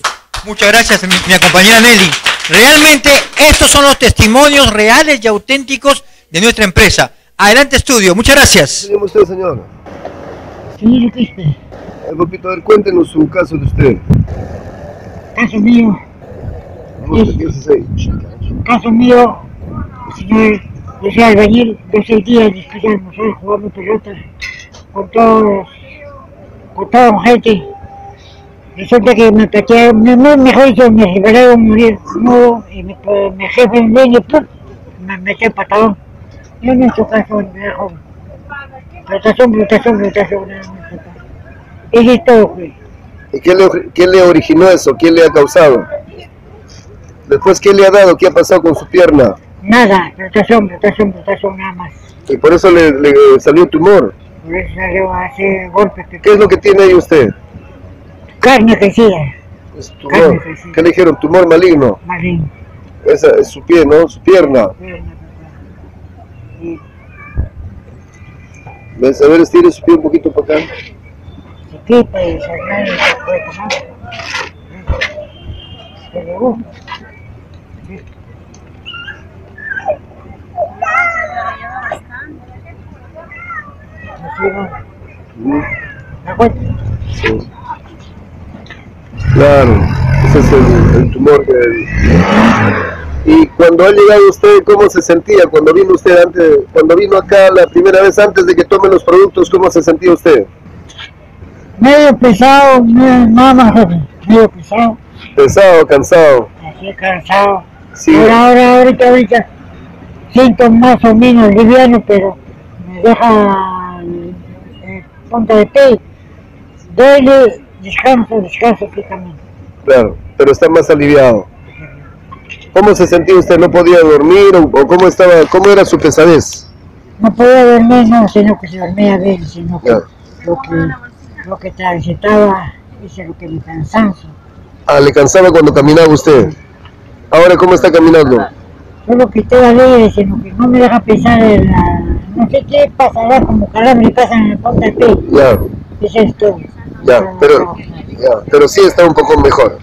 Muchas gracias, mi compañera Nelly. Realmente estos son los testimonios reales y auténticos de nuestra empresa. Adelante, estudio. Muchas gracias. ¿Qué tiene usted, señor? Señor Quispe. Papito, a ver, cuéntenos su caso de usted. Caso mío. Caso mío, señor, yo soy albañil, 12 días discutiendo, soy jugando pelota con toda la gente. Resulta que me ataquearon, mejor dicho, me liberaron morir nudo y mi jefe en dueño, ¡pum!, me metió el patadón. Yo no he hecho caso, me dejó. Brotación, nada más. Eso es todo, güey. ¿Y qué le originó eso? ¿Qué le ha causado? Después, ¿qué le ha dado? ¿Qué ha pasado con su pierna? Nada, brotación, nada más. ¿Y por eso le salió tumor? Por eso salió así, golpe. ¿Qué es lo que tiene ahí usted? Carne crecida. Es tumor. Carne crecida. ¿Qué le dijeron? ¿Tumor maligno? Maligno. Esa es su pie, ¿no? Su pierna. Sí. ¿Ves? A ver, estire su pie un poquito para acá. Sí, pues, sí. Claro, ese es el tumor que... Y cuando ha llegado usted, ¿cómo se sentía? Cuando vino usted antes, cuando vino acá la primera vez antes de que tome los productos, ¿cómo se sentía usted? Medio pesado, nada más, medio pesado. Pesado, cansado. Así, cansado. Sí. Ahorita siento más o menos liviano, pero me deja el punto de té. Duele. Descanso fijamente. Claro, pero está más aliviado. ¿Cómo se sentía usted? ¿No podía dormir? ¿O cómo estaba? ¿Cómo era su pesadez? No podía dormir, no, sino que se dormía bien, sino que, claro, lo que transitaba, eso es lo que me cansaba. Ah, le cansaba cuando caminaba usted. Ahora, ¿cómo está caminando? Solo que estaba bien, sino que no me deja pensar en la... No sé qué pasará, como calambre pasa en el punto de pie. Claro. Eso es todo. Ya, pero sí está un poco mejor.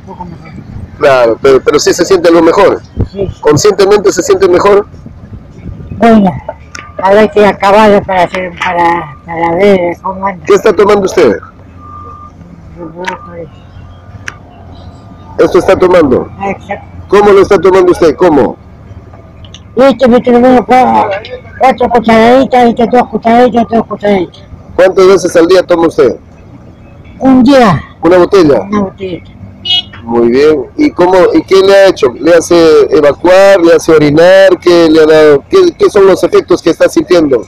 Claro, pero sí se siente algo mejor. Sí. ¿Conscientemente se siente mejor? Bueno, habrá que acabar para ver cómo anda. ¿Qué está tomando usted? ¿Esto está tomando? Exacto. ¿Cómo lo está tomando usted? ¿Cómo? Esto me tomo 4 cucharaditas, esto 2 cucharaditas, 2 cucharaditas. ¿Cuántas veces al día toma usted? Un día. ¿Una botella? Una botella. Muy bien. ¿Y qué le ha hecho? ¿Le hace evacuar? ¿Le hace orinar? ¿Qué le ha dado? ¿Qué son los efectos que está sintiendo?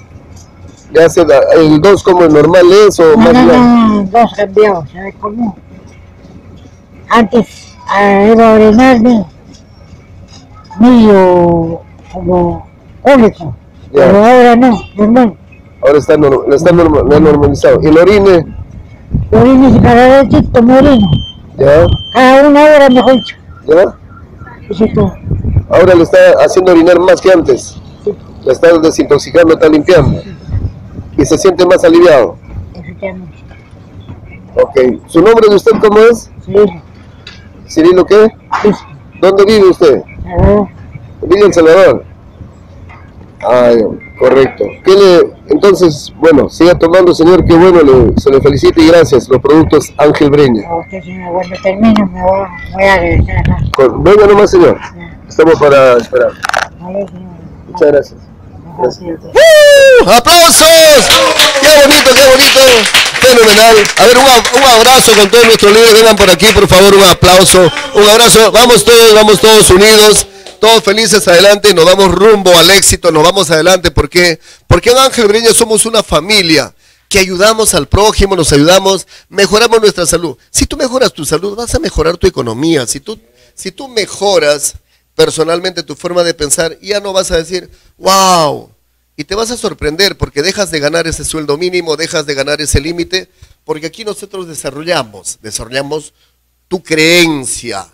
¿Le hace el 2 como el normal es o más? No, 2 cambiado, ¿sabes cómo? Antes iba a orinarme medio como cólico, pero ahora no, normal. Ahora está normalizado. ¿Y el orine? Orines cada vez chito me orino. ¿Ya? Cada una hora mejor dicho. ¿Ya? Eso es todo. Ahora le está haciendo orinar más que antes. Sí. Le está desintoxicando, está limpiando. Sí. Y se siente más aliviado. Exactamente. Ok. ¿Su nombre de usted cómo es? Cirilo. ¿Cirilo qué? Sí. ¿Dónde vive usted? Salvador. ¿Vive en Salvador? Ah, correcto. Entonces, bueno, siga tomando, señor, que bueno, se le felicita y gracias, los productos Ángel Breña. A usted, señor, cuando termine me voy a regresar acá. Venga nomás, señor. Estamos para esperar. Vale, señor. Muchas gracias. ¡Aplausos! ¡Qué bonito! Fenomenal. A ver, un abrazo con todos nuestros líderes. Vengan por aquí, por favor, un aplauso. Un abrazo. Vamos todos unidos. Todos felices, adelante, nos damos rumbo al éxito, nos vamos adelante, porque en Ángel Breña somos una familia que ayudamos al prójimo, nos ayudamos, mejoramos nuestra salud. Si tú mejoras tu salud, vas a mejorar tu economía. Si tú mejoras personalmente tu forma de pensar, ya no vas a decir, wow, y te vas a sorprender porque dejas de ganar ese sueldo mínimo, dejas de ganar ese límite, porque aquí nosotros desarrollamos tu creencia,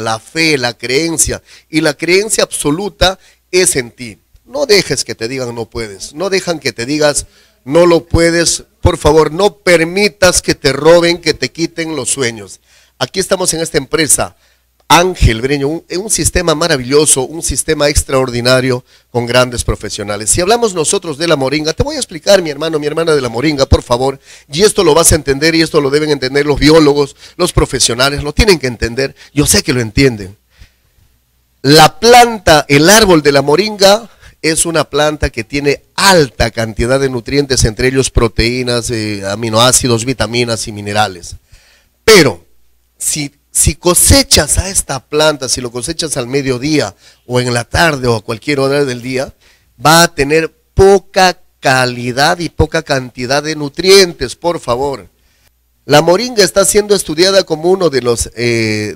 la fe, la creencia, y la creencia absoluta es en ti. No dejes que te digan no puedes, no dejan que te digas no lo puedes, por favor, no permitas que te roben, que te quiten los sueños. Aquí estamos en esta empresa, Ángel Breña, un sistema maravilloso, un sistema extraordinario con grandes profesionales. Si hablamos nosotros de la moringa, te voy a explicar, mi hermano, mi hermana, de la moringa, por favor, y esto lo vas a entender y esto lo deben entender los biólogos, los profesionales, lo tienen que entender, yo sé que lo entienden. La planta, el árbol de la moringa, es una planta que tiene alta cantidad de nutrientes, entre ellos proteínas, aminoácidos, vitaminas y minerales. Pero si cosechas a esta planta, si lo cosechas al mediodía o en la tarde o a cualquier hora del día, va a tener poca calidad y poca cantidad de nutrientes, por favor. La moringa está siendo estudiada como uno de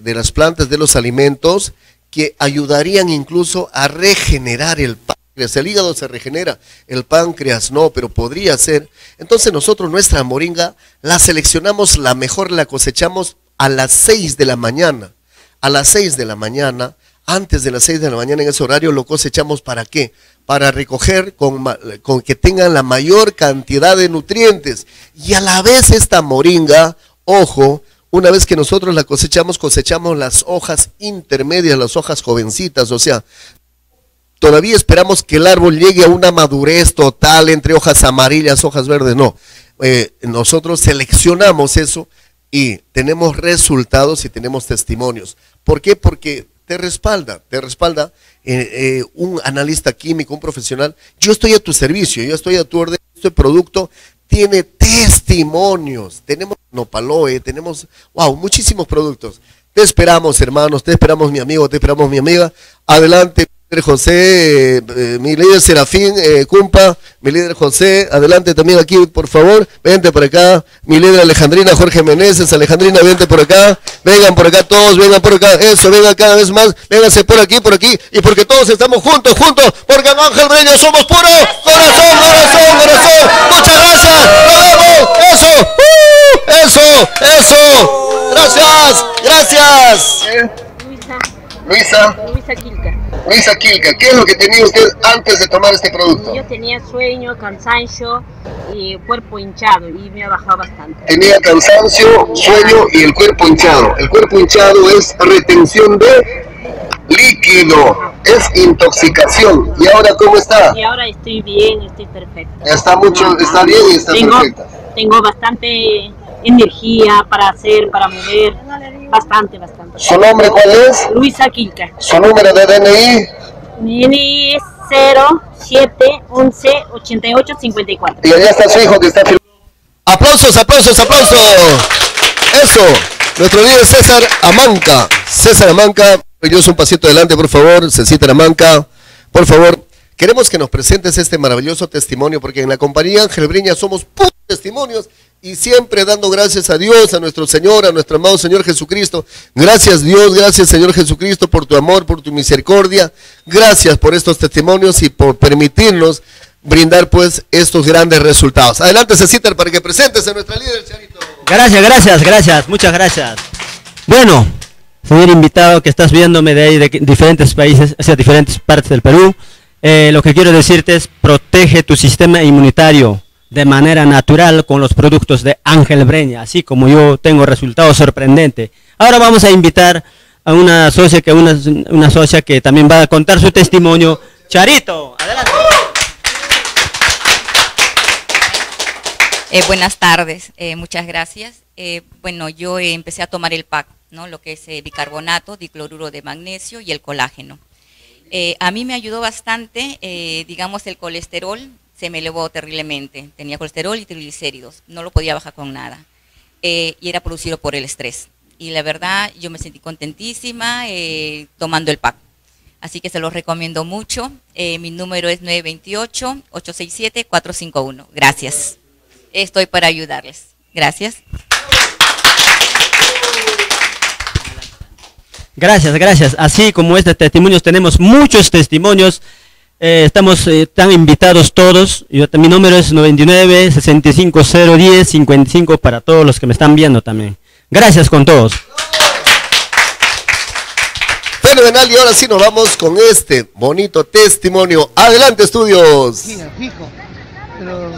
las plantas de los alimentos que ayudarían incluso a regenerar el páncreas. El hígado se regenera, el páncreas no, pero podría ser. Entonces nosotros nuestra moringa la seleccionamos, la mejor la cosechamos a las 6 de la mañana, antes de las 6 de la mañana en ese horario lo cosechamos. ¿Para qué? Para recoger con que tengan la mayor cantidad de nutrientes. Y a la vez esta moringa, ojo, una vez que nosotros la cosechamos, cosechamos las hojas intermedias, las hojas jovencitas, o sea, todavía esperamos que el árbol llegue a una madurez total entre hojas amarillas, hojas verdes, no. Nosotros seleccionamos eso y tenemos resultados y tenemos testimonios. ¿Por qué? Porque te respalda un analista químico, un profesional. Yo estoy a tu servicio, yo estoy a tu orden, este producto tiene testimonios. Tenemos NopAloe, tenemos, wow, muchísimos productos. Te esperamos, hermanos, te esperamos, mi amigo, te esperamos, mi amiga. Adelante, José, mi líder Serafín Cumpa, mi líder José, adelante también aquí, por favor, vente por acá, mi líder Alejandrina, Jorge Meneses, Alejandrina, vente por acá, vengan por acá todos, vengan por acá, eso, vengan cada vez más, vénganse por aquí, y porque todos estamos juntos, porque en Ángel Breña somos puro corazón, muchas gracias, nos vemos, eso, gracias. Luisa Quilca, ¿qué es lo que tenía usted antes de tomar este producto? Yo tenía sueño, cansancio y cuerpo hinchado, y me ha bajado bastante. Tenía cansancio, sueño y el cuerpo hinchado. El cuerpo hinchado es retención de líquido, es intoxicación. ¿Y ahora cómo está? Y ahora estoy bien, estoy perfecta. Está bien y está perfecta. Tengo bastante energía para hacer, para mover, bastante. ¿Su nombre cuál es? Luisa Quilca. ¿Su número de DNI? Mi DNI es 0711-8854. Y allá está su hijo que está filmando. ¡Aplausos! Eso, nuestro líder César Amanca, maravilloso, un pasito adelante, por favor, César Amanca, por favor. Queremos que nos presentes este maravilloso testimonio, porque en la compañía Ángel Breña somos puros testimonios, y siempre dando gracias a Dios, a nuestro Señor, a nuestro amado Señor Jesucristo. Gracias Dios, gracias Señor Jesucristo por tu amor, por tu misericordia. Gracias por estos testimonios y por permitirnos brindar pues estos grandes resultados. Adelante Cecita para que presentes a nuestra líder Charito. Gracias, muchas gracias. Bueno, señor invitado que estás viéndome de ahí, de diferentes países, hacia diferentes partes del Perú, lo que quiero decirte es protege tu sistema inmunitario de manera natural con los productos de Ángel Breña, así como yo tengo resultados sorprendentes. Ahora vamos a invitar a una socia que también va a contar su testimonio. Charito, adelante. Buenas tardes, muchas gracias. Bueno, yo empecé a tomar el PAC, ¿no? Lo que es bicarbonato, dicloruro de magnesio y el colágeno. A mí me ayudó bastante, digamos, el colesterol se me elevó terriblemente, tenía colesterol y triglicéridos, no lo podía bajar con nada, y era producido por el estrés, y la verdad yo me sentí contentísima tomando el PAC, así que se los recomiendo mucho. Mi número es 928-867-451, gracias. estoy para ayudarles. Gracias. Gracias, gracias. Así como este testimonio, tenemos muchos testimonios. Estamos tan invitados todos. Mi número es 99-65010-55 para todos los que me están viendo también. Gracias con todos. Fenomenal, y ahora sí nos vamos con este bonito testimonio. Adelante, estudios. Fijo, pero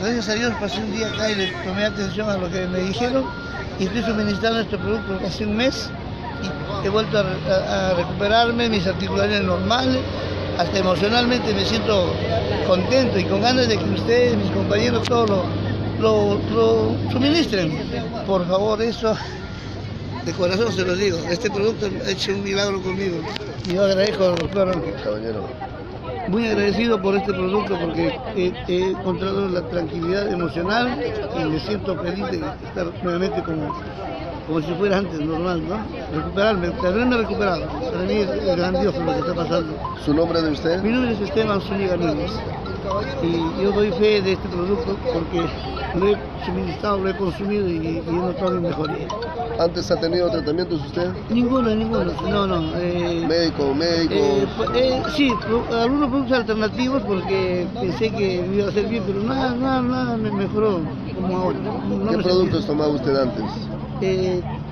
gracias a Dios pasé un día acá y le tomé atención a lo que me dijeron y estoy suministrando este producto hace un mes. He vuelto a recuperarme, mis articulaciones normales, hasta emocionalmente me siento contento y con ganas de que ustedes, mis compañeros, todos lo suministren. Por favor, eso de corazón se los digo. Este producto ha hecho un milagro conmigo. Y yo agradezco al doctor, caballero, muy agradecido por este producto porque he encontrado la tranquilidad emocional y me siento feliz de estar nuevamente como si fuera antes, normal, ¿no? Recuperarme, también me he recuperado. Para mí es grandioso lo que está pasando. ¿Su nombre de usted? Mi nombre es Manzoni Galunas. Y yo doy fe de este producto porque lo he suministrado, lo he consumido y he notado mejoría. ¿Antes ha tenido tratamientos usted? Ninguno. No. ¿Médico? Sí, algunos productos alternativos porque pensé que me iba a hacer bien, pero nada me mejoró como ahora. ¿Qué productos tomaba usted antes?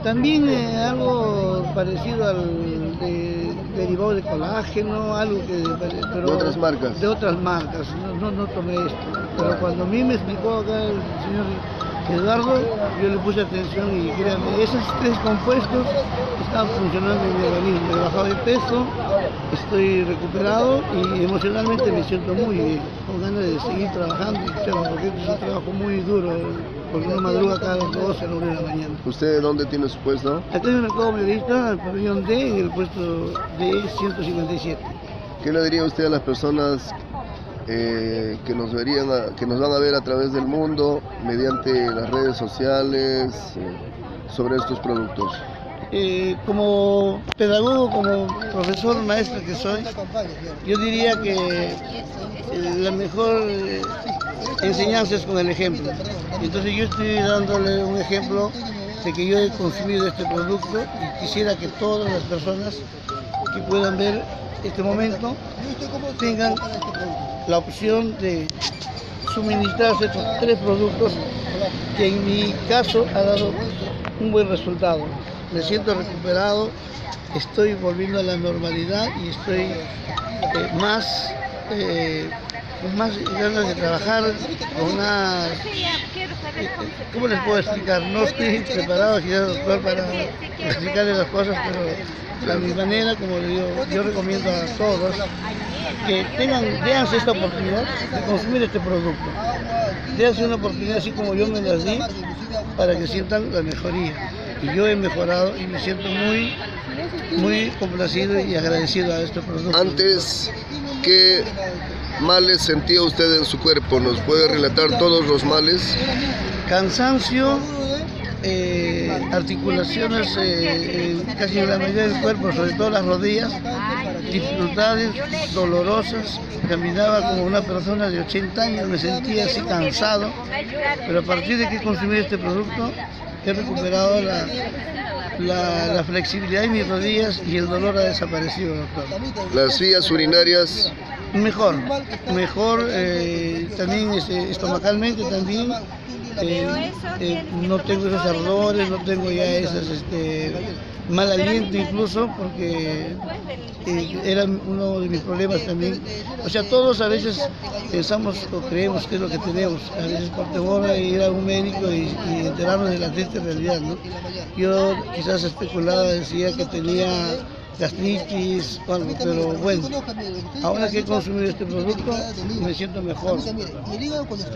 También algo parecido al derivado de colágeno, algo que... Pero ¿de otras marcas? De otras marcas, no tomé esto. Pero cuando a mí me explicó acá el señor Eduardo, yo le puse atención y créanme, esos tres compuestos están funcionando en mi organismo. He bajado de peso, estoy recuperado y emocionalmente me siento muy bien, con ganas de seguir trabajando, porque es un trabajo muy duro, porque uno madruga cada 12 a las 9 de la mañana. ¿Usted dónde tiene su puesto? Acá en el Mercado Bredita, el pabellón D, en el puesto D157. ¿Qué le diría usted a las personas que nos verían, que nos van a ver a través del mundo mediante las redes sociales sobre estos productos? Como pedagogo, como profesor, maestro que soy, yo diría que la mejor enseñanza es con el ejemplo. Entonces yo estoy dándole un ejemplo de que yo he consumido este producto y quisiera que todas las personas que puedan ver este momento tengan la opción de suministrarse estos tres productos que en mi caso ha dado un buen resultado. Me siento recuperado, estoy volviendo a la normalidad y estoy con más ganas de trabajar, con una... ¿Cómo les puedo explicar? No estoy preparado, señor doctor, para explicarles las cosas, pero de mi manera, como le digo, yo recomiendo a todos que déanse esta oportunidad de consumir este producto. Déanse una oportunidad así como yo me las di, para que sientan la mejoría. Y yo he mejorado y me siento muy complacido y agradecido a este producto. Antes, ¿qué males sentía usted en su cuerpo? ¿Nos puede relatar todos los males? Cansancio, articulaciones, casi la mayoría del cuerpo, sobre todo las rodillas, dificultades dolorosas. Caminaba como una persona de 80 años, me sentía así cansado, pero a partir de que consumí este producto he recuperado la flexibilidad en mis rodillas y el dolor ha desaparecido, doctor. Las vías urinarias... Mejor, también estomacalmente también. No tengo esos ardores, no tengo ya esas mal aliento incluso, porque era uno de mis problemas también. O sea, todos a veces pensamos o creemos que es lo que tenemos. A veces por temor a ir a un médico y enterarnos de la triste realidad, ¿no? Yo quizás especulaba, decía que tenía gastritis o algo, pero bueno, ahora que he consumido este producto me siento mejor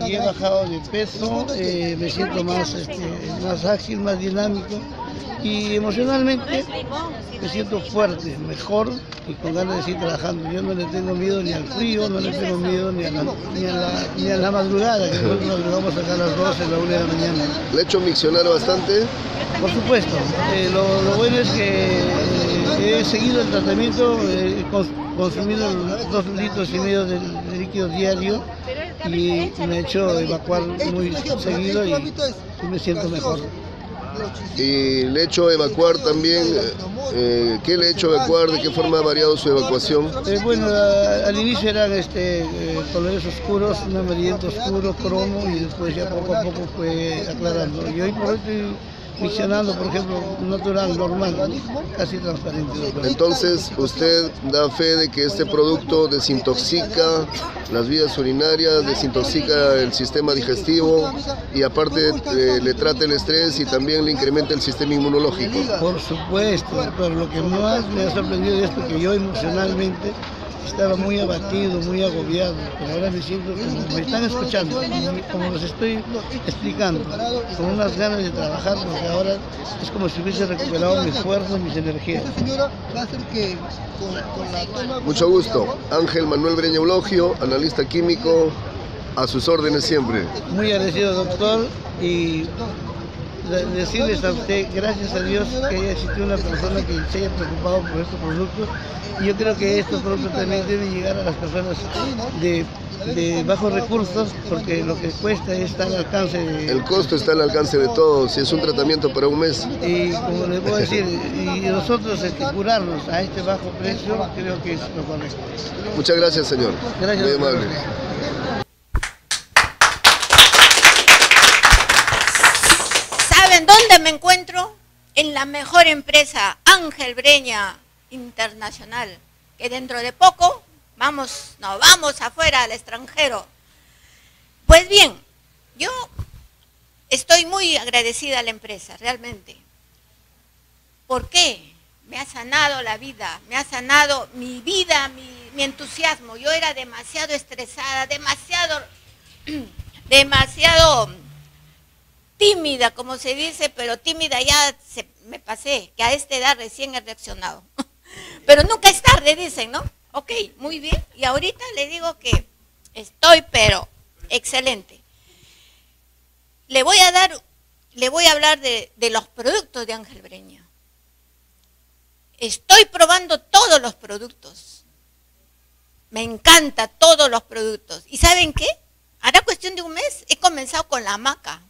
y he bajado de peso, me siento más ágil, más dinámico y emocionalmente me siento fuerte, mejor y con ganas de seguir trabajando. Yo no le tengo miedo ni al frío, no le tengo miedo ni a la madrugada, que nosotros madrugamos acá a las 12, la 1 de la mañana. ¿Le he hecho miccionar bastante? Por supuesto, lo bueno es que he seguido el tratamiento, he consumido 2,5 litros de líquido diario y me ha hecho evacuar muy seguido y me siento mejor. Y le he hecho evacuar también, ¿qué le he hecho evacuar? ¿De qué forma ha variado su evacuación? Bueno, al inicio eran colores oscuros, un amarillento oscuro, cromo, y después ya poco a poco fue aclarando. Y hoy por hoy estoy miccionando, por ejemplo, natural, normal, casi transparente. Entonces, ¿usted da fe de que este producto desintoxica las vías urinarias, desintoxica el sistema digestivo y aparte le trata el estrés y también le incrementa el sistema inmunológico? Por supuesto, pero lo que más me ha sorprendido es que yo emocionalmente estaba muy abatido, muy agobiado, pero ahora me siento como me están escuchando, como los estoy explicando, con unas ganas de trabajar, porque ahora es como si hubiese recuperado mi esfuerzo, mis energías. Mucho gusto, Ángel Manuel Breña Eulogio, analista químico, a sus órdenes siempre. Muy agradecido, doctor, y decirles a usted, gracias a Dios que haya existido una persona que se haya preocupado por estos productos, y yo creo que estos productos también deben llegar a las personas de bajos recursos, porque lo que cuesta está al alcance de... El costo está al alcance de todos, y es un tratamiento para un mes. Y como les puedo decir, y nosotros curarnos a este bajo precio, creo que es lo correcto. Muchas gracias, señor. Gracias. Muy amable. Me encuentro en la mejor empresa, Ángel Breña Internacional, que dentro de poco nos vamos afuera al extranjero. Pues bien, yo estoy muy agradecida a la empresa, realmente. ¿Por qué? Me ha sanado la vida, me ha sanado mi vida, mi entusiasmo. Yo era demasiado estresada, demasiado tímida, como se dice, pero tímida ya me pasé, que a esta edad recién he reaccionado. Pero nunca es tarde, dicen, ¿no? Ok, muy bien. Y ahorita le digo que estoy, pero excelente. Le voy a hablar de los productos de Ángel Breña. Estoy probando todos los productos. Me encantan todos los productos. ¿Y saben qué? Hará cuestión de un mes, he comenzado con la hamaca.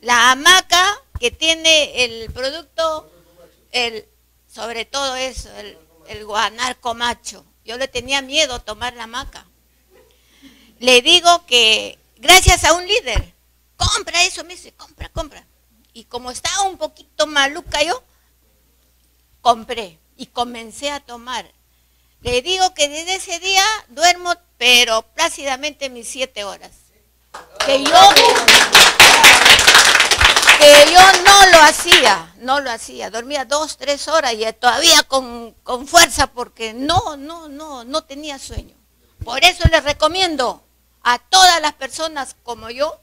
La hamaca que tiene el producto, sobre todo eso, el guanarco macho. Yo le tenía miedo tomar la hamaca. Le digo que gracias a un líder, compra eso, me dice, compra. Y como estaba un poquito maluca yo, compré y comencé a tomar. Le digo que desde ese día duermo, pero plácidamente mis 7 horas. Que yo no lo hacía, dormía 2, 3 horas y todavía con fuerza, porque no tenía sueño. Por eso les recomiendo a todas las personas como yo,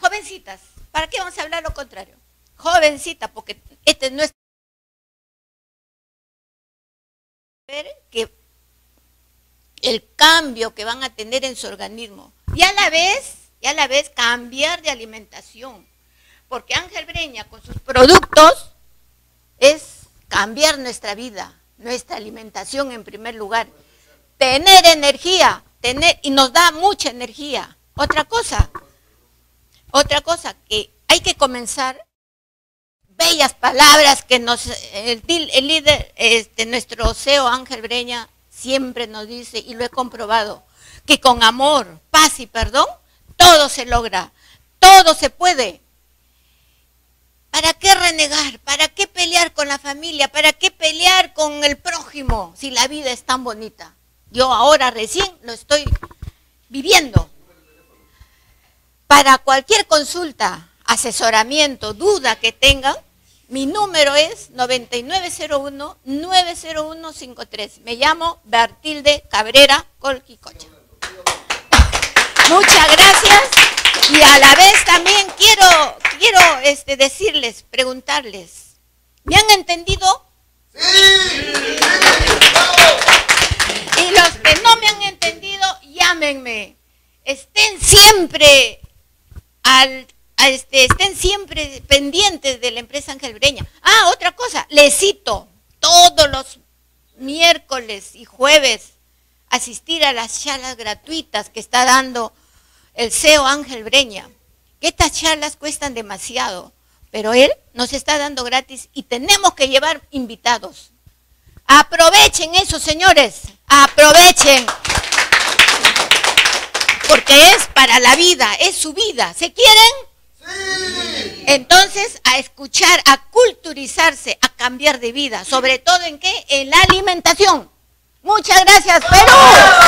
jovencitas, ¿para qué vamos a hablar lo contrario? Jovencitas, porque este no es que el cambio que van a tener en su organismo. Y a la vez cambiar de alimentación, porque Ángel Breña con sus productos es cambiar nuestra vida, nuestra alimentación en primer lugar, tener energía, y nos da mucha energía. Otra cosa que hay que comenzar, bellas palabras que nos el líder, nuestro CEO Ángel Breña siempre nos dice, y lo he comprobado, que con amor, paz y perdón, todo se logra, todo se puede. ¿Para qué renegar? ¿Para qué pelear con la familia? ¿Para qué pelear con el prójimo si la vida es tan bonita? Yo ahora recién lo estoy viviendo. Para cualquier consulta, asesoramiento, duda que tengan, mi número es 9901-90153. Me llamo Bertilde Cabrera Colquicocha. Muchas gracias, y a la vez también quiero decirles, preguntarles, ¿me han entendido? ¡Sí! Y los que no me han entendido, llámenme, estén siempre pendientes de la empresa Ángel Breña. Ah, otra cosa, les cito todos los miércoles y jueves asistir a las charlas gratuitas que está dando el CEO Ángel Breña, que estas charlas cuestan demasiado, pero él nos está dando gratis y tenemos que llevar invitados. Aprovechen eso, señores, aprovechen, porque es para la vida, es su vida. ¿Se quieren? ¡Sí! Entonces, a escuchar, a culturizarse, a cambiar de vida, sobre todo ¿en qué? En la alimentación. Muchas gracias, Perú.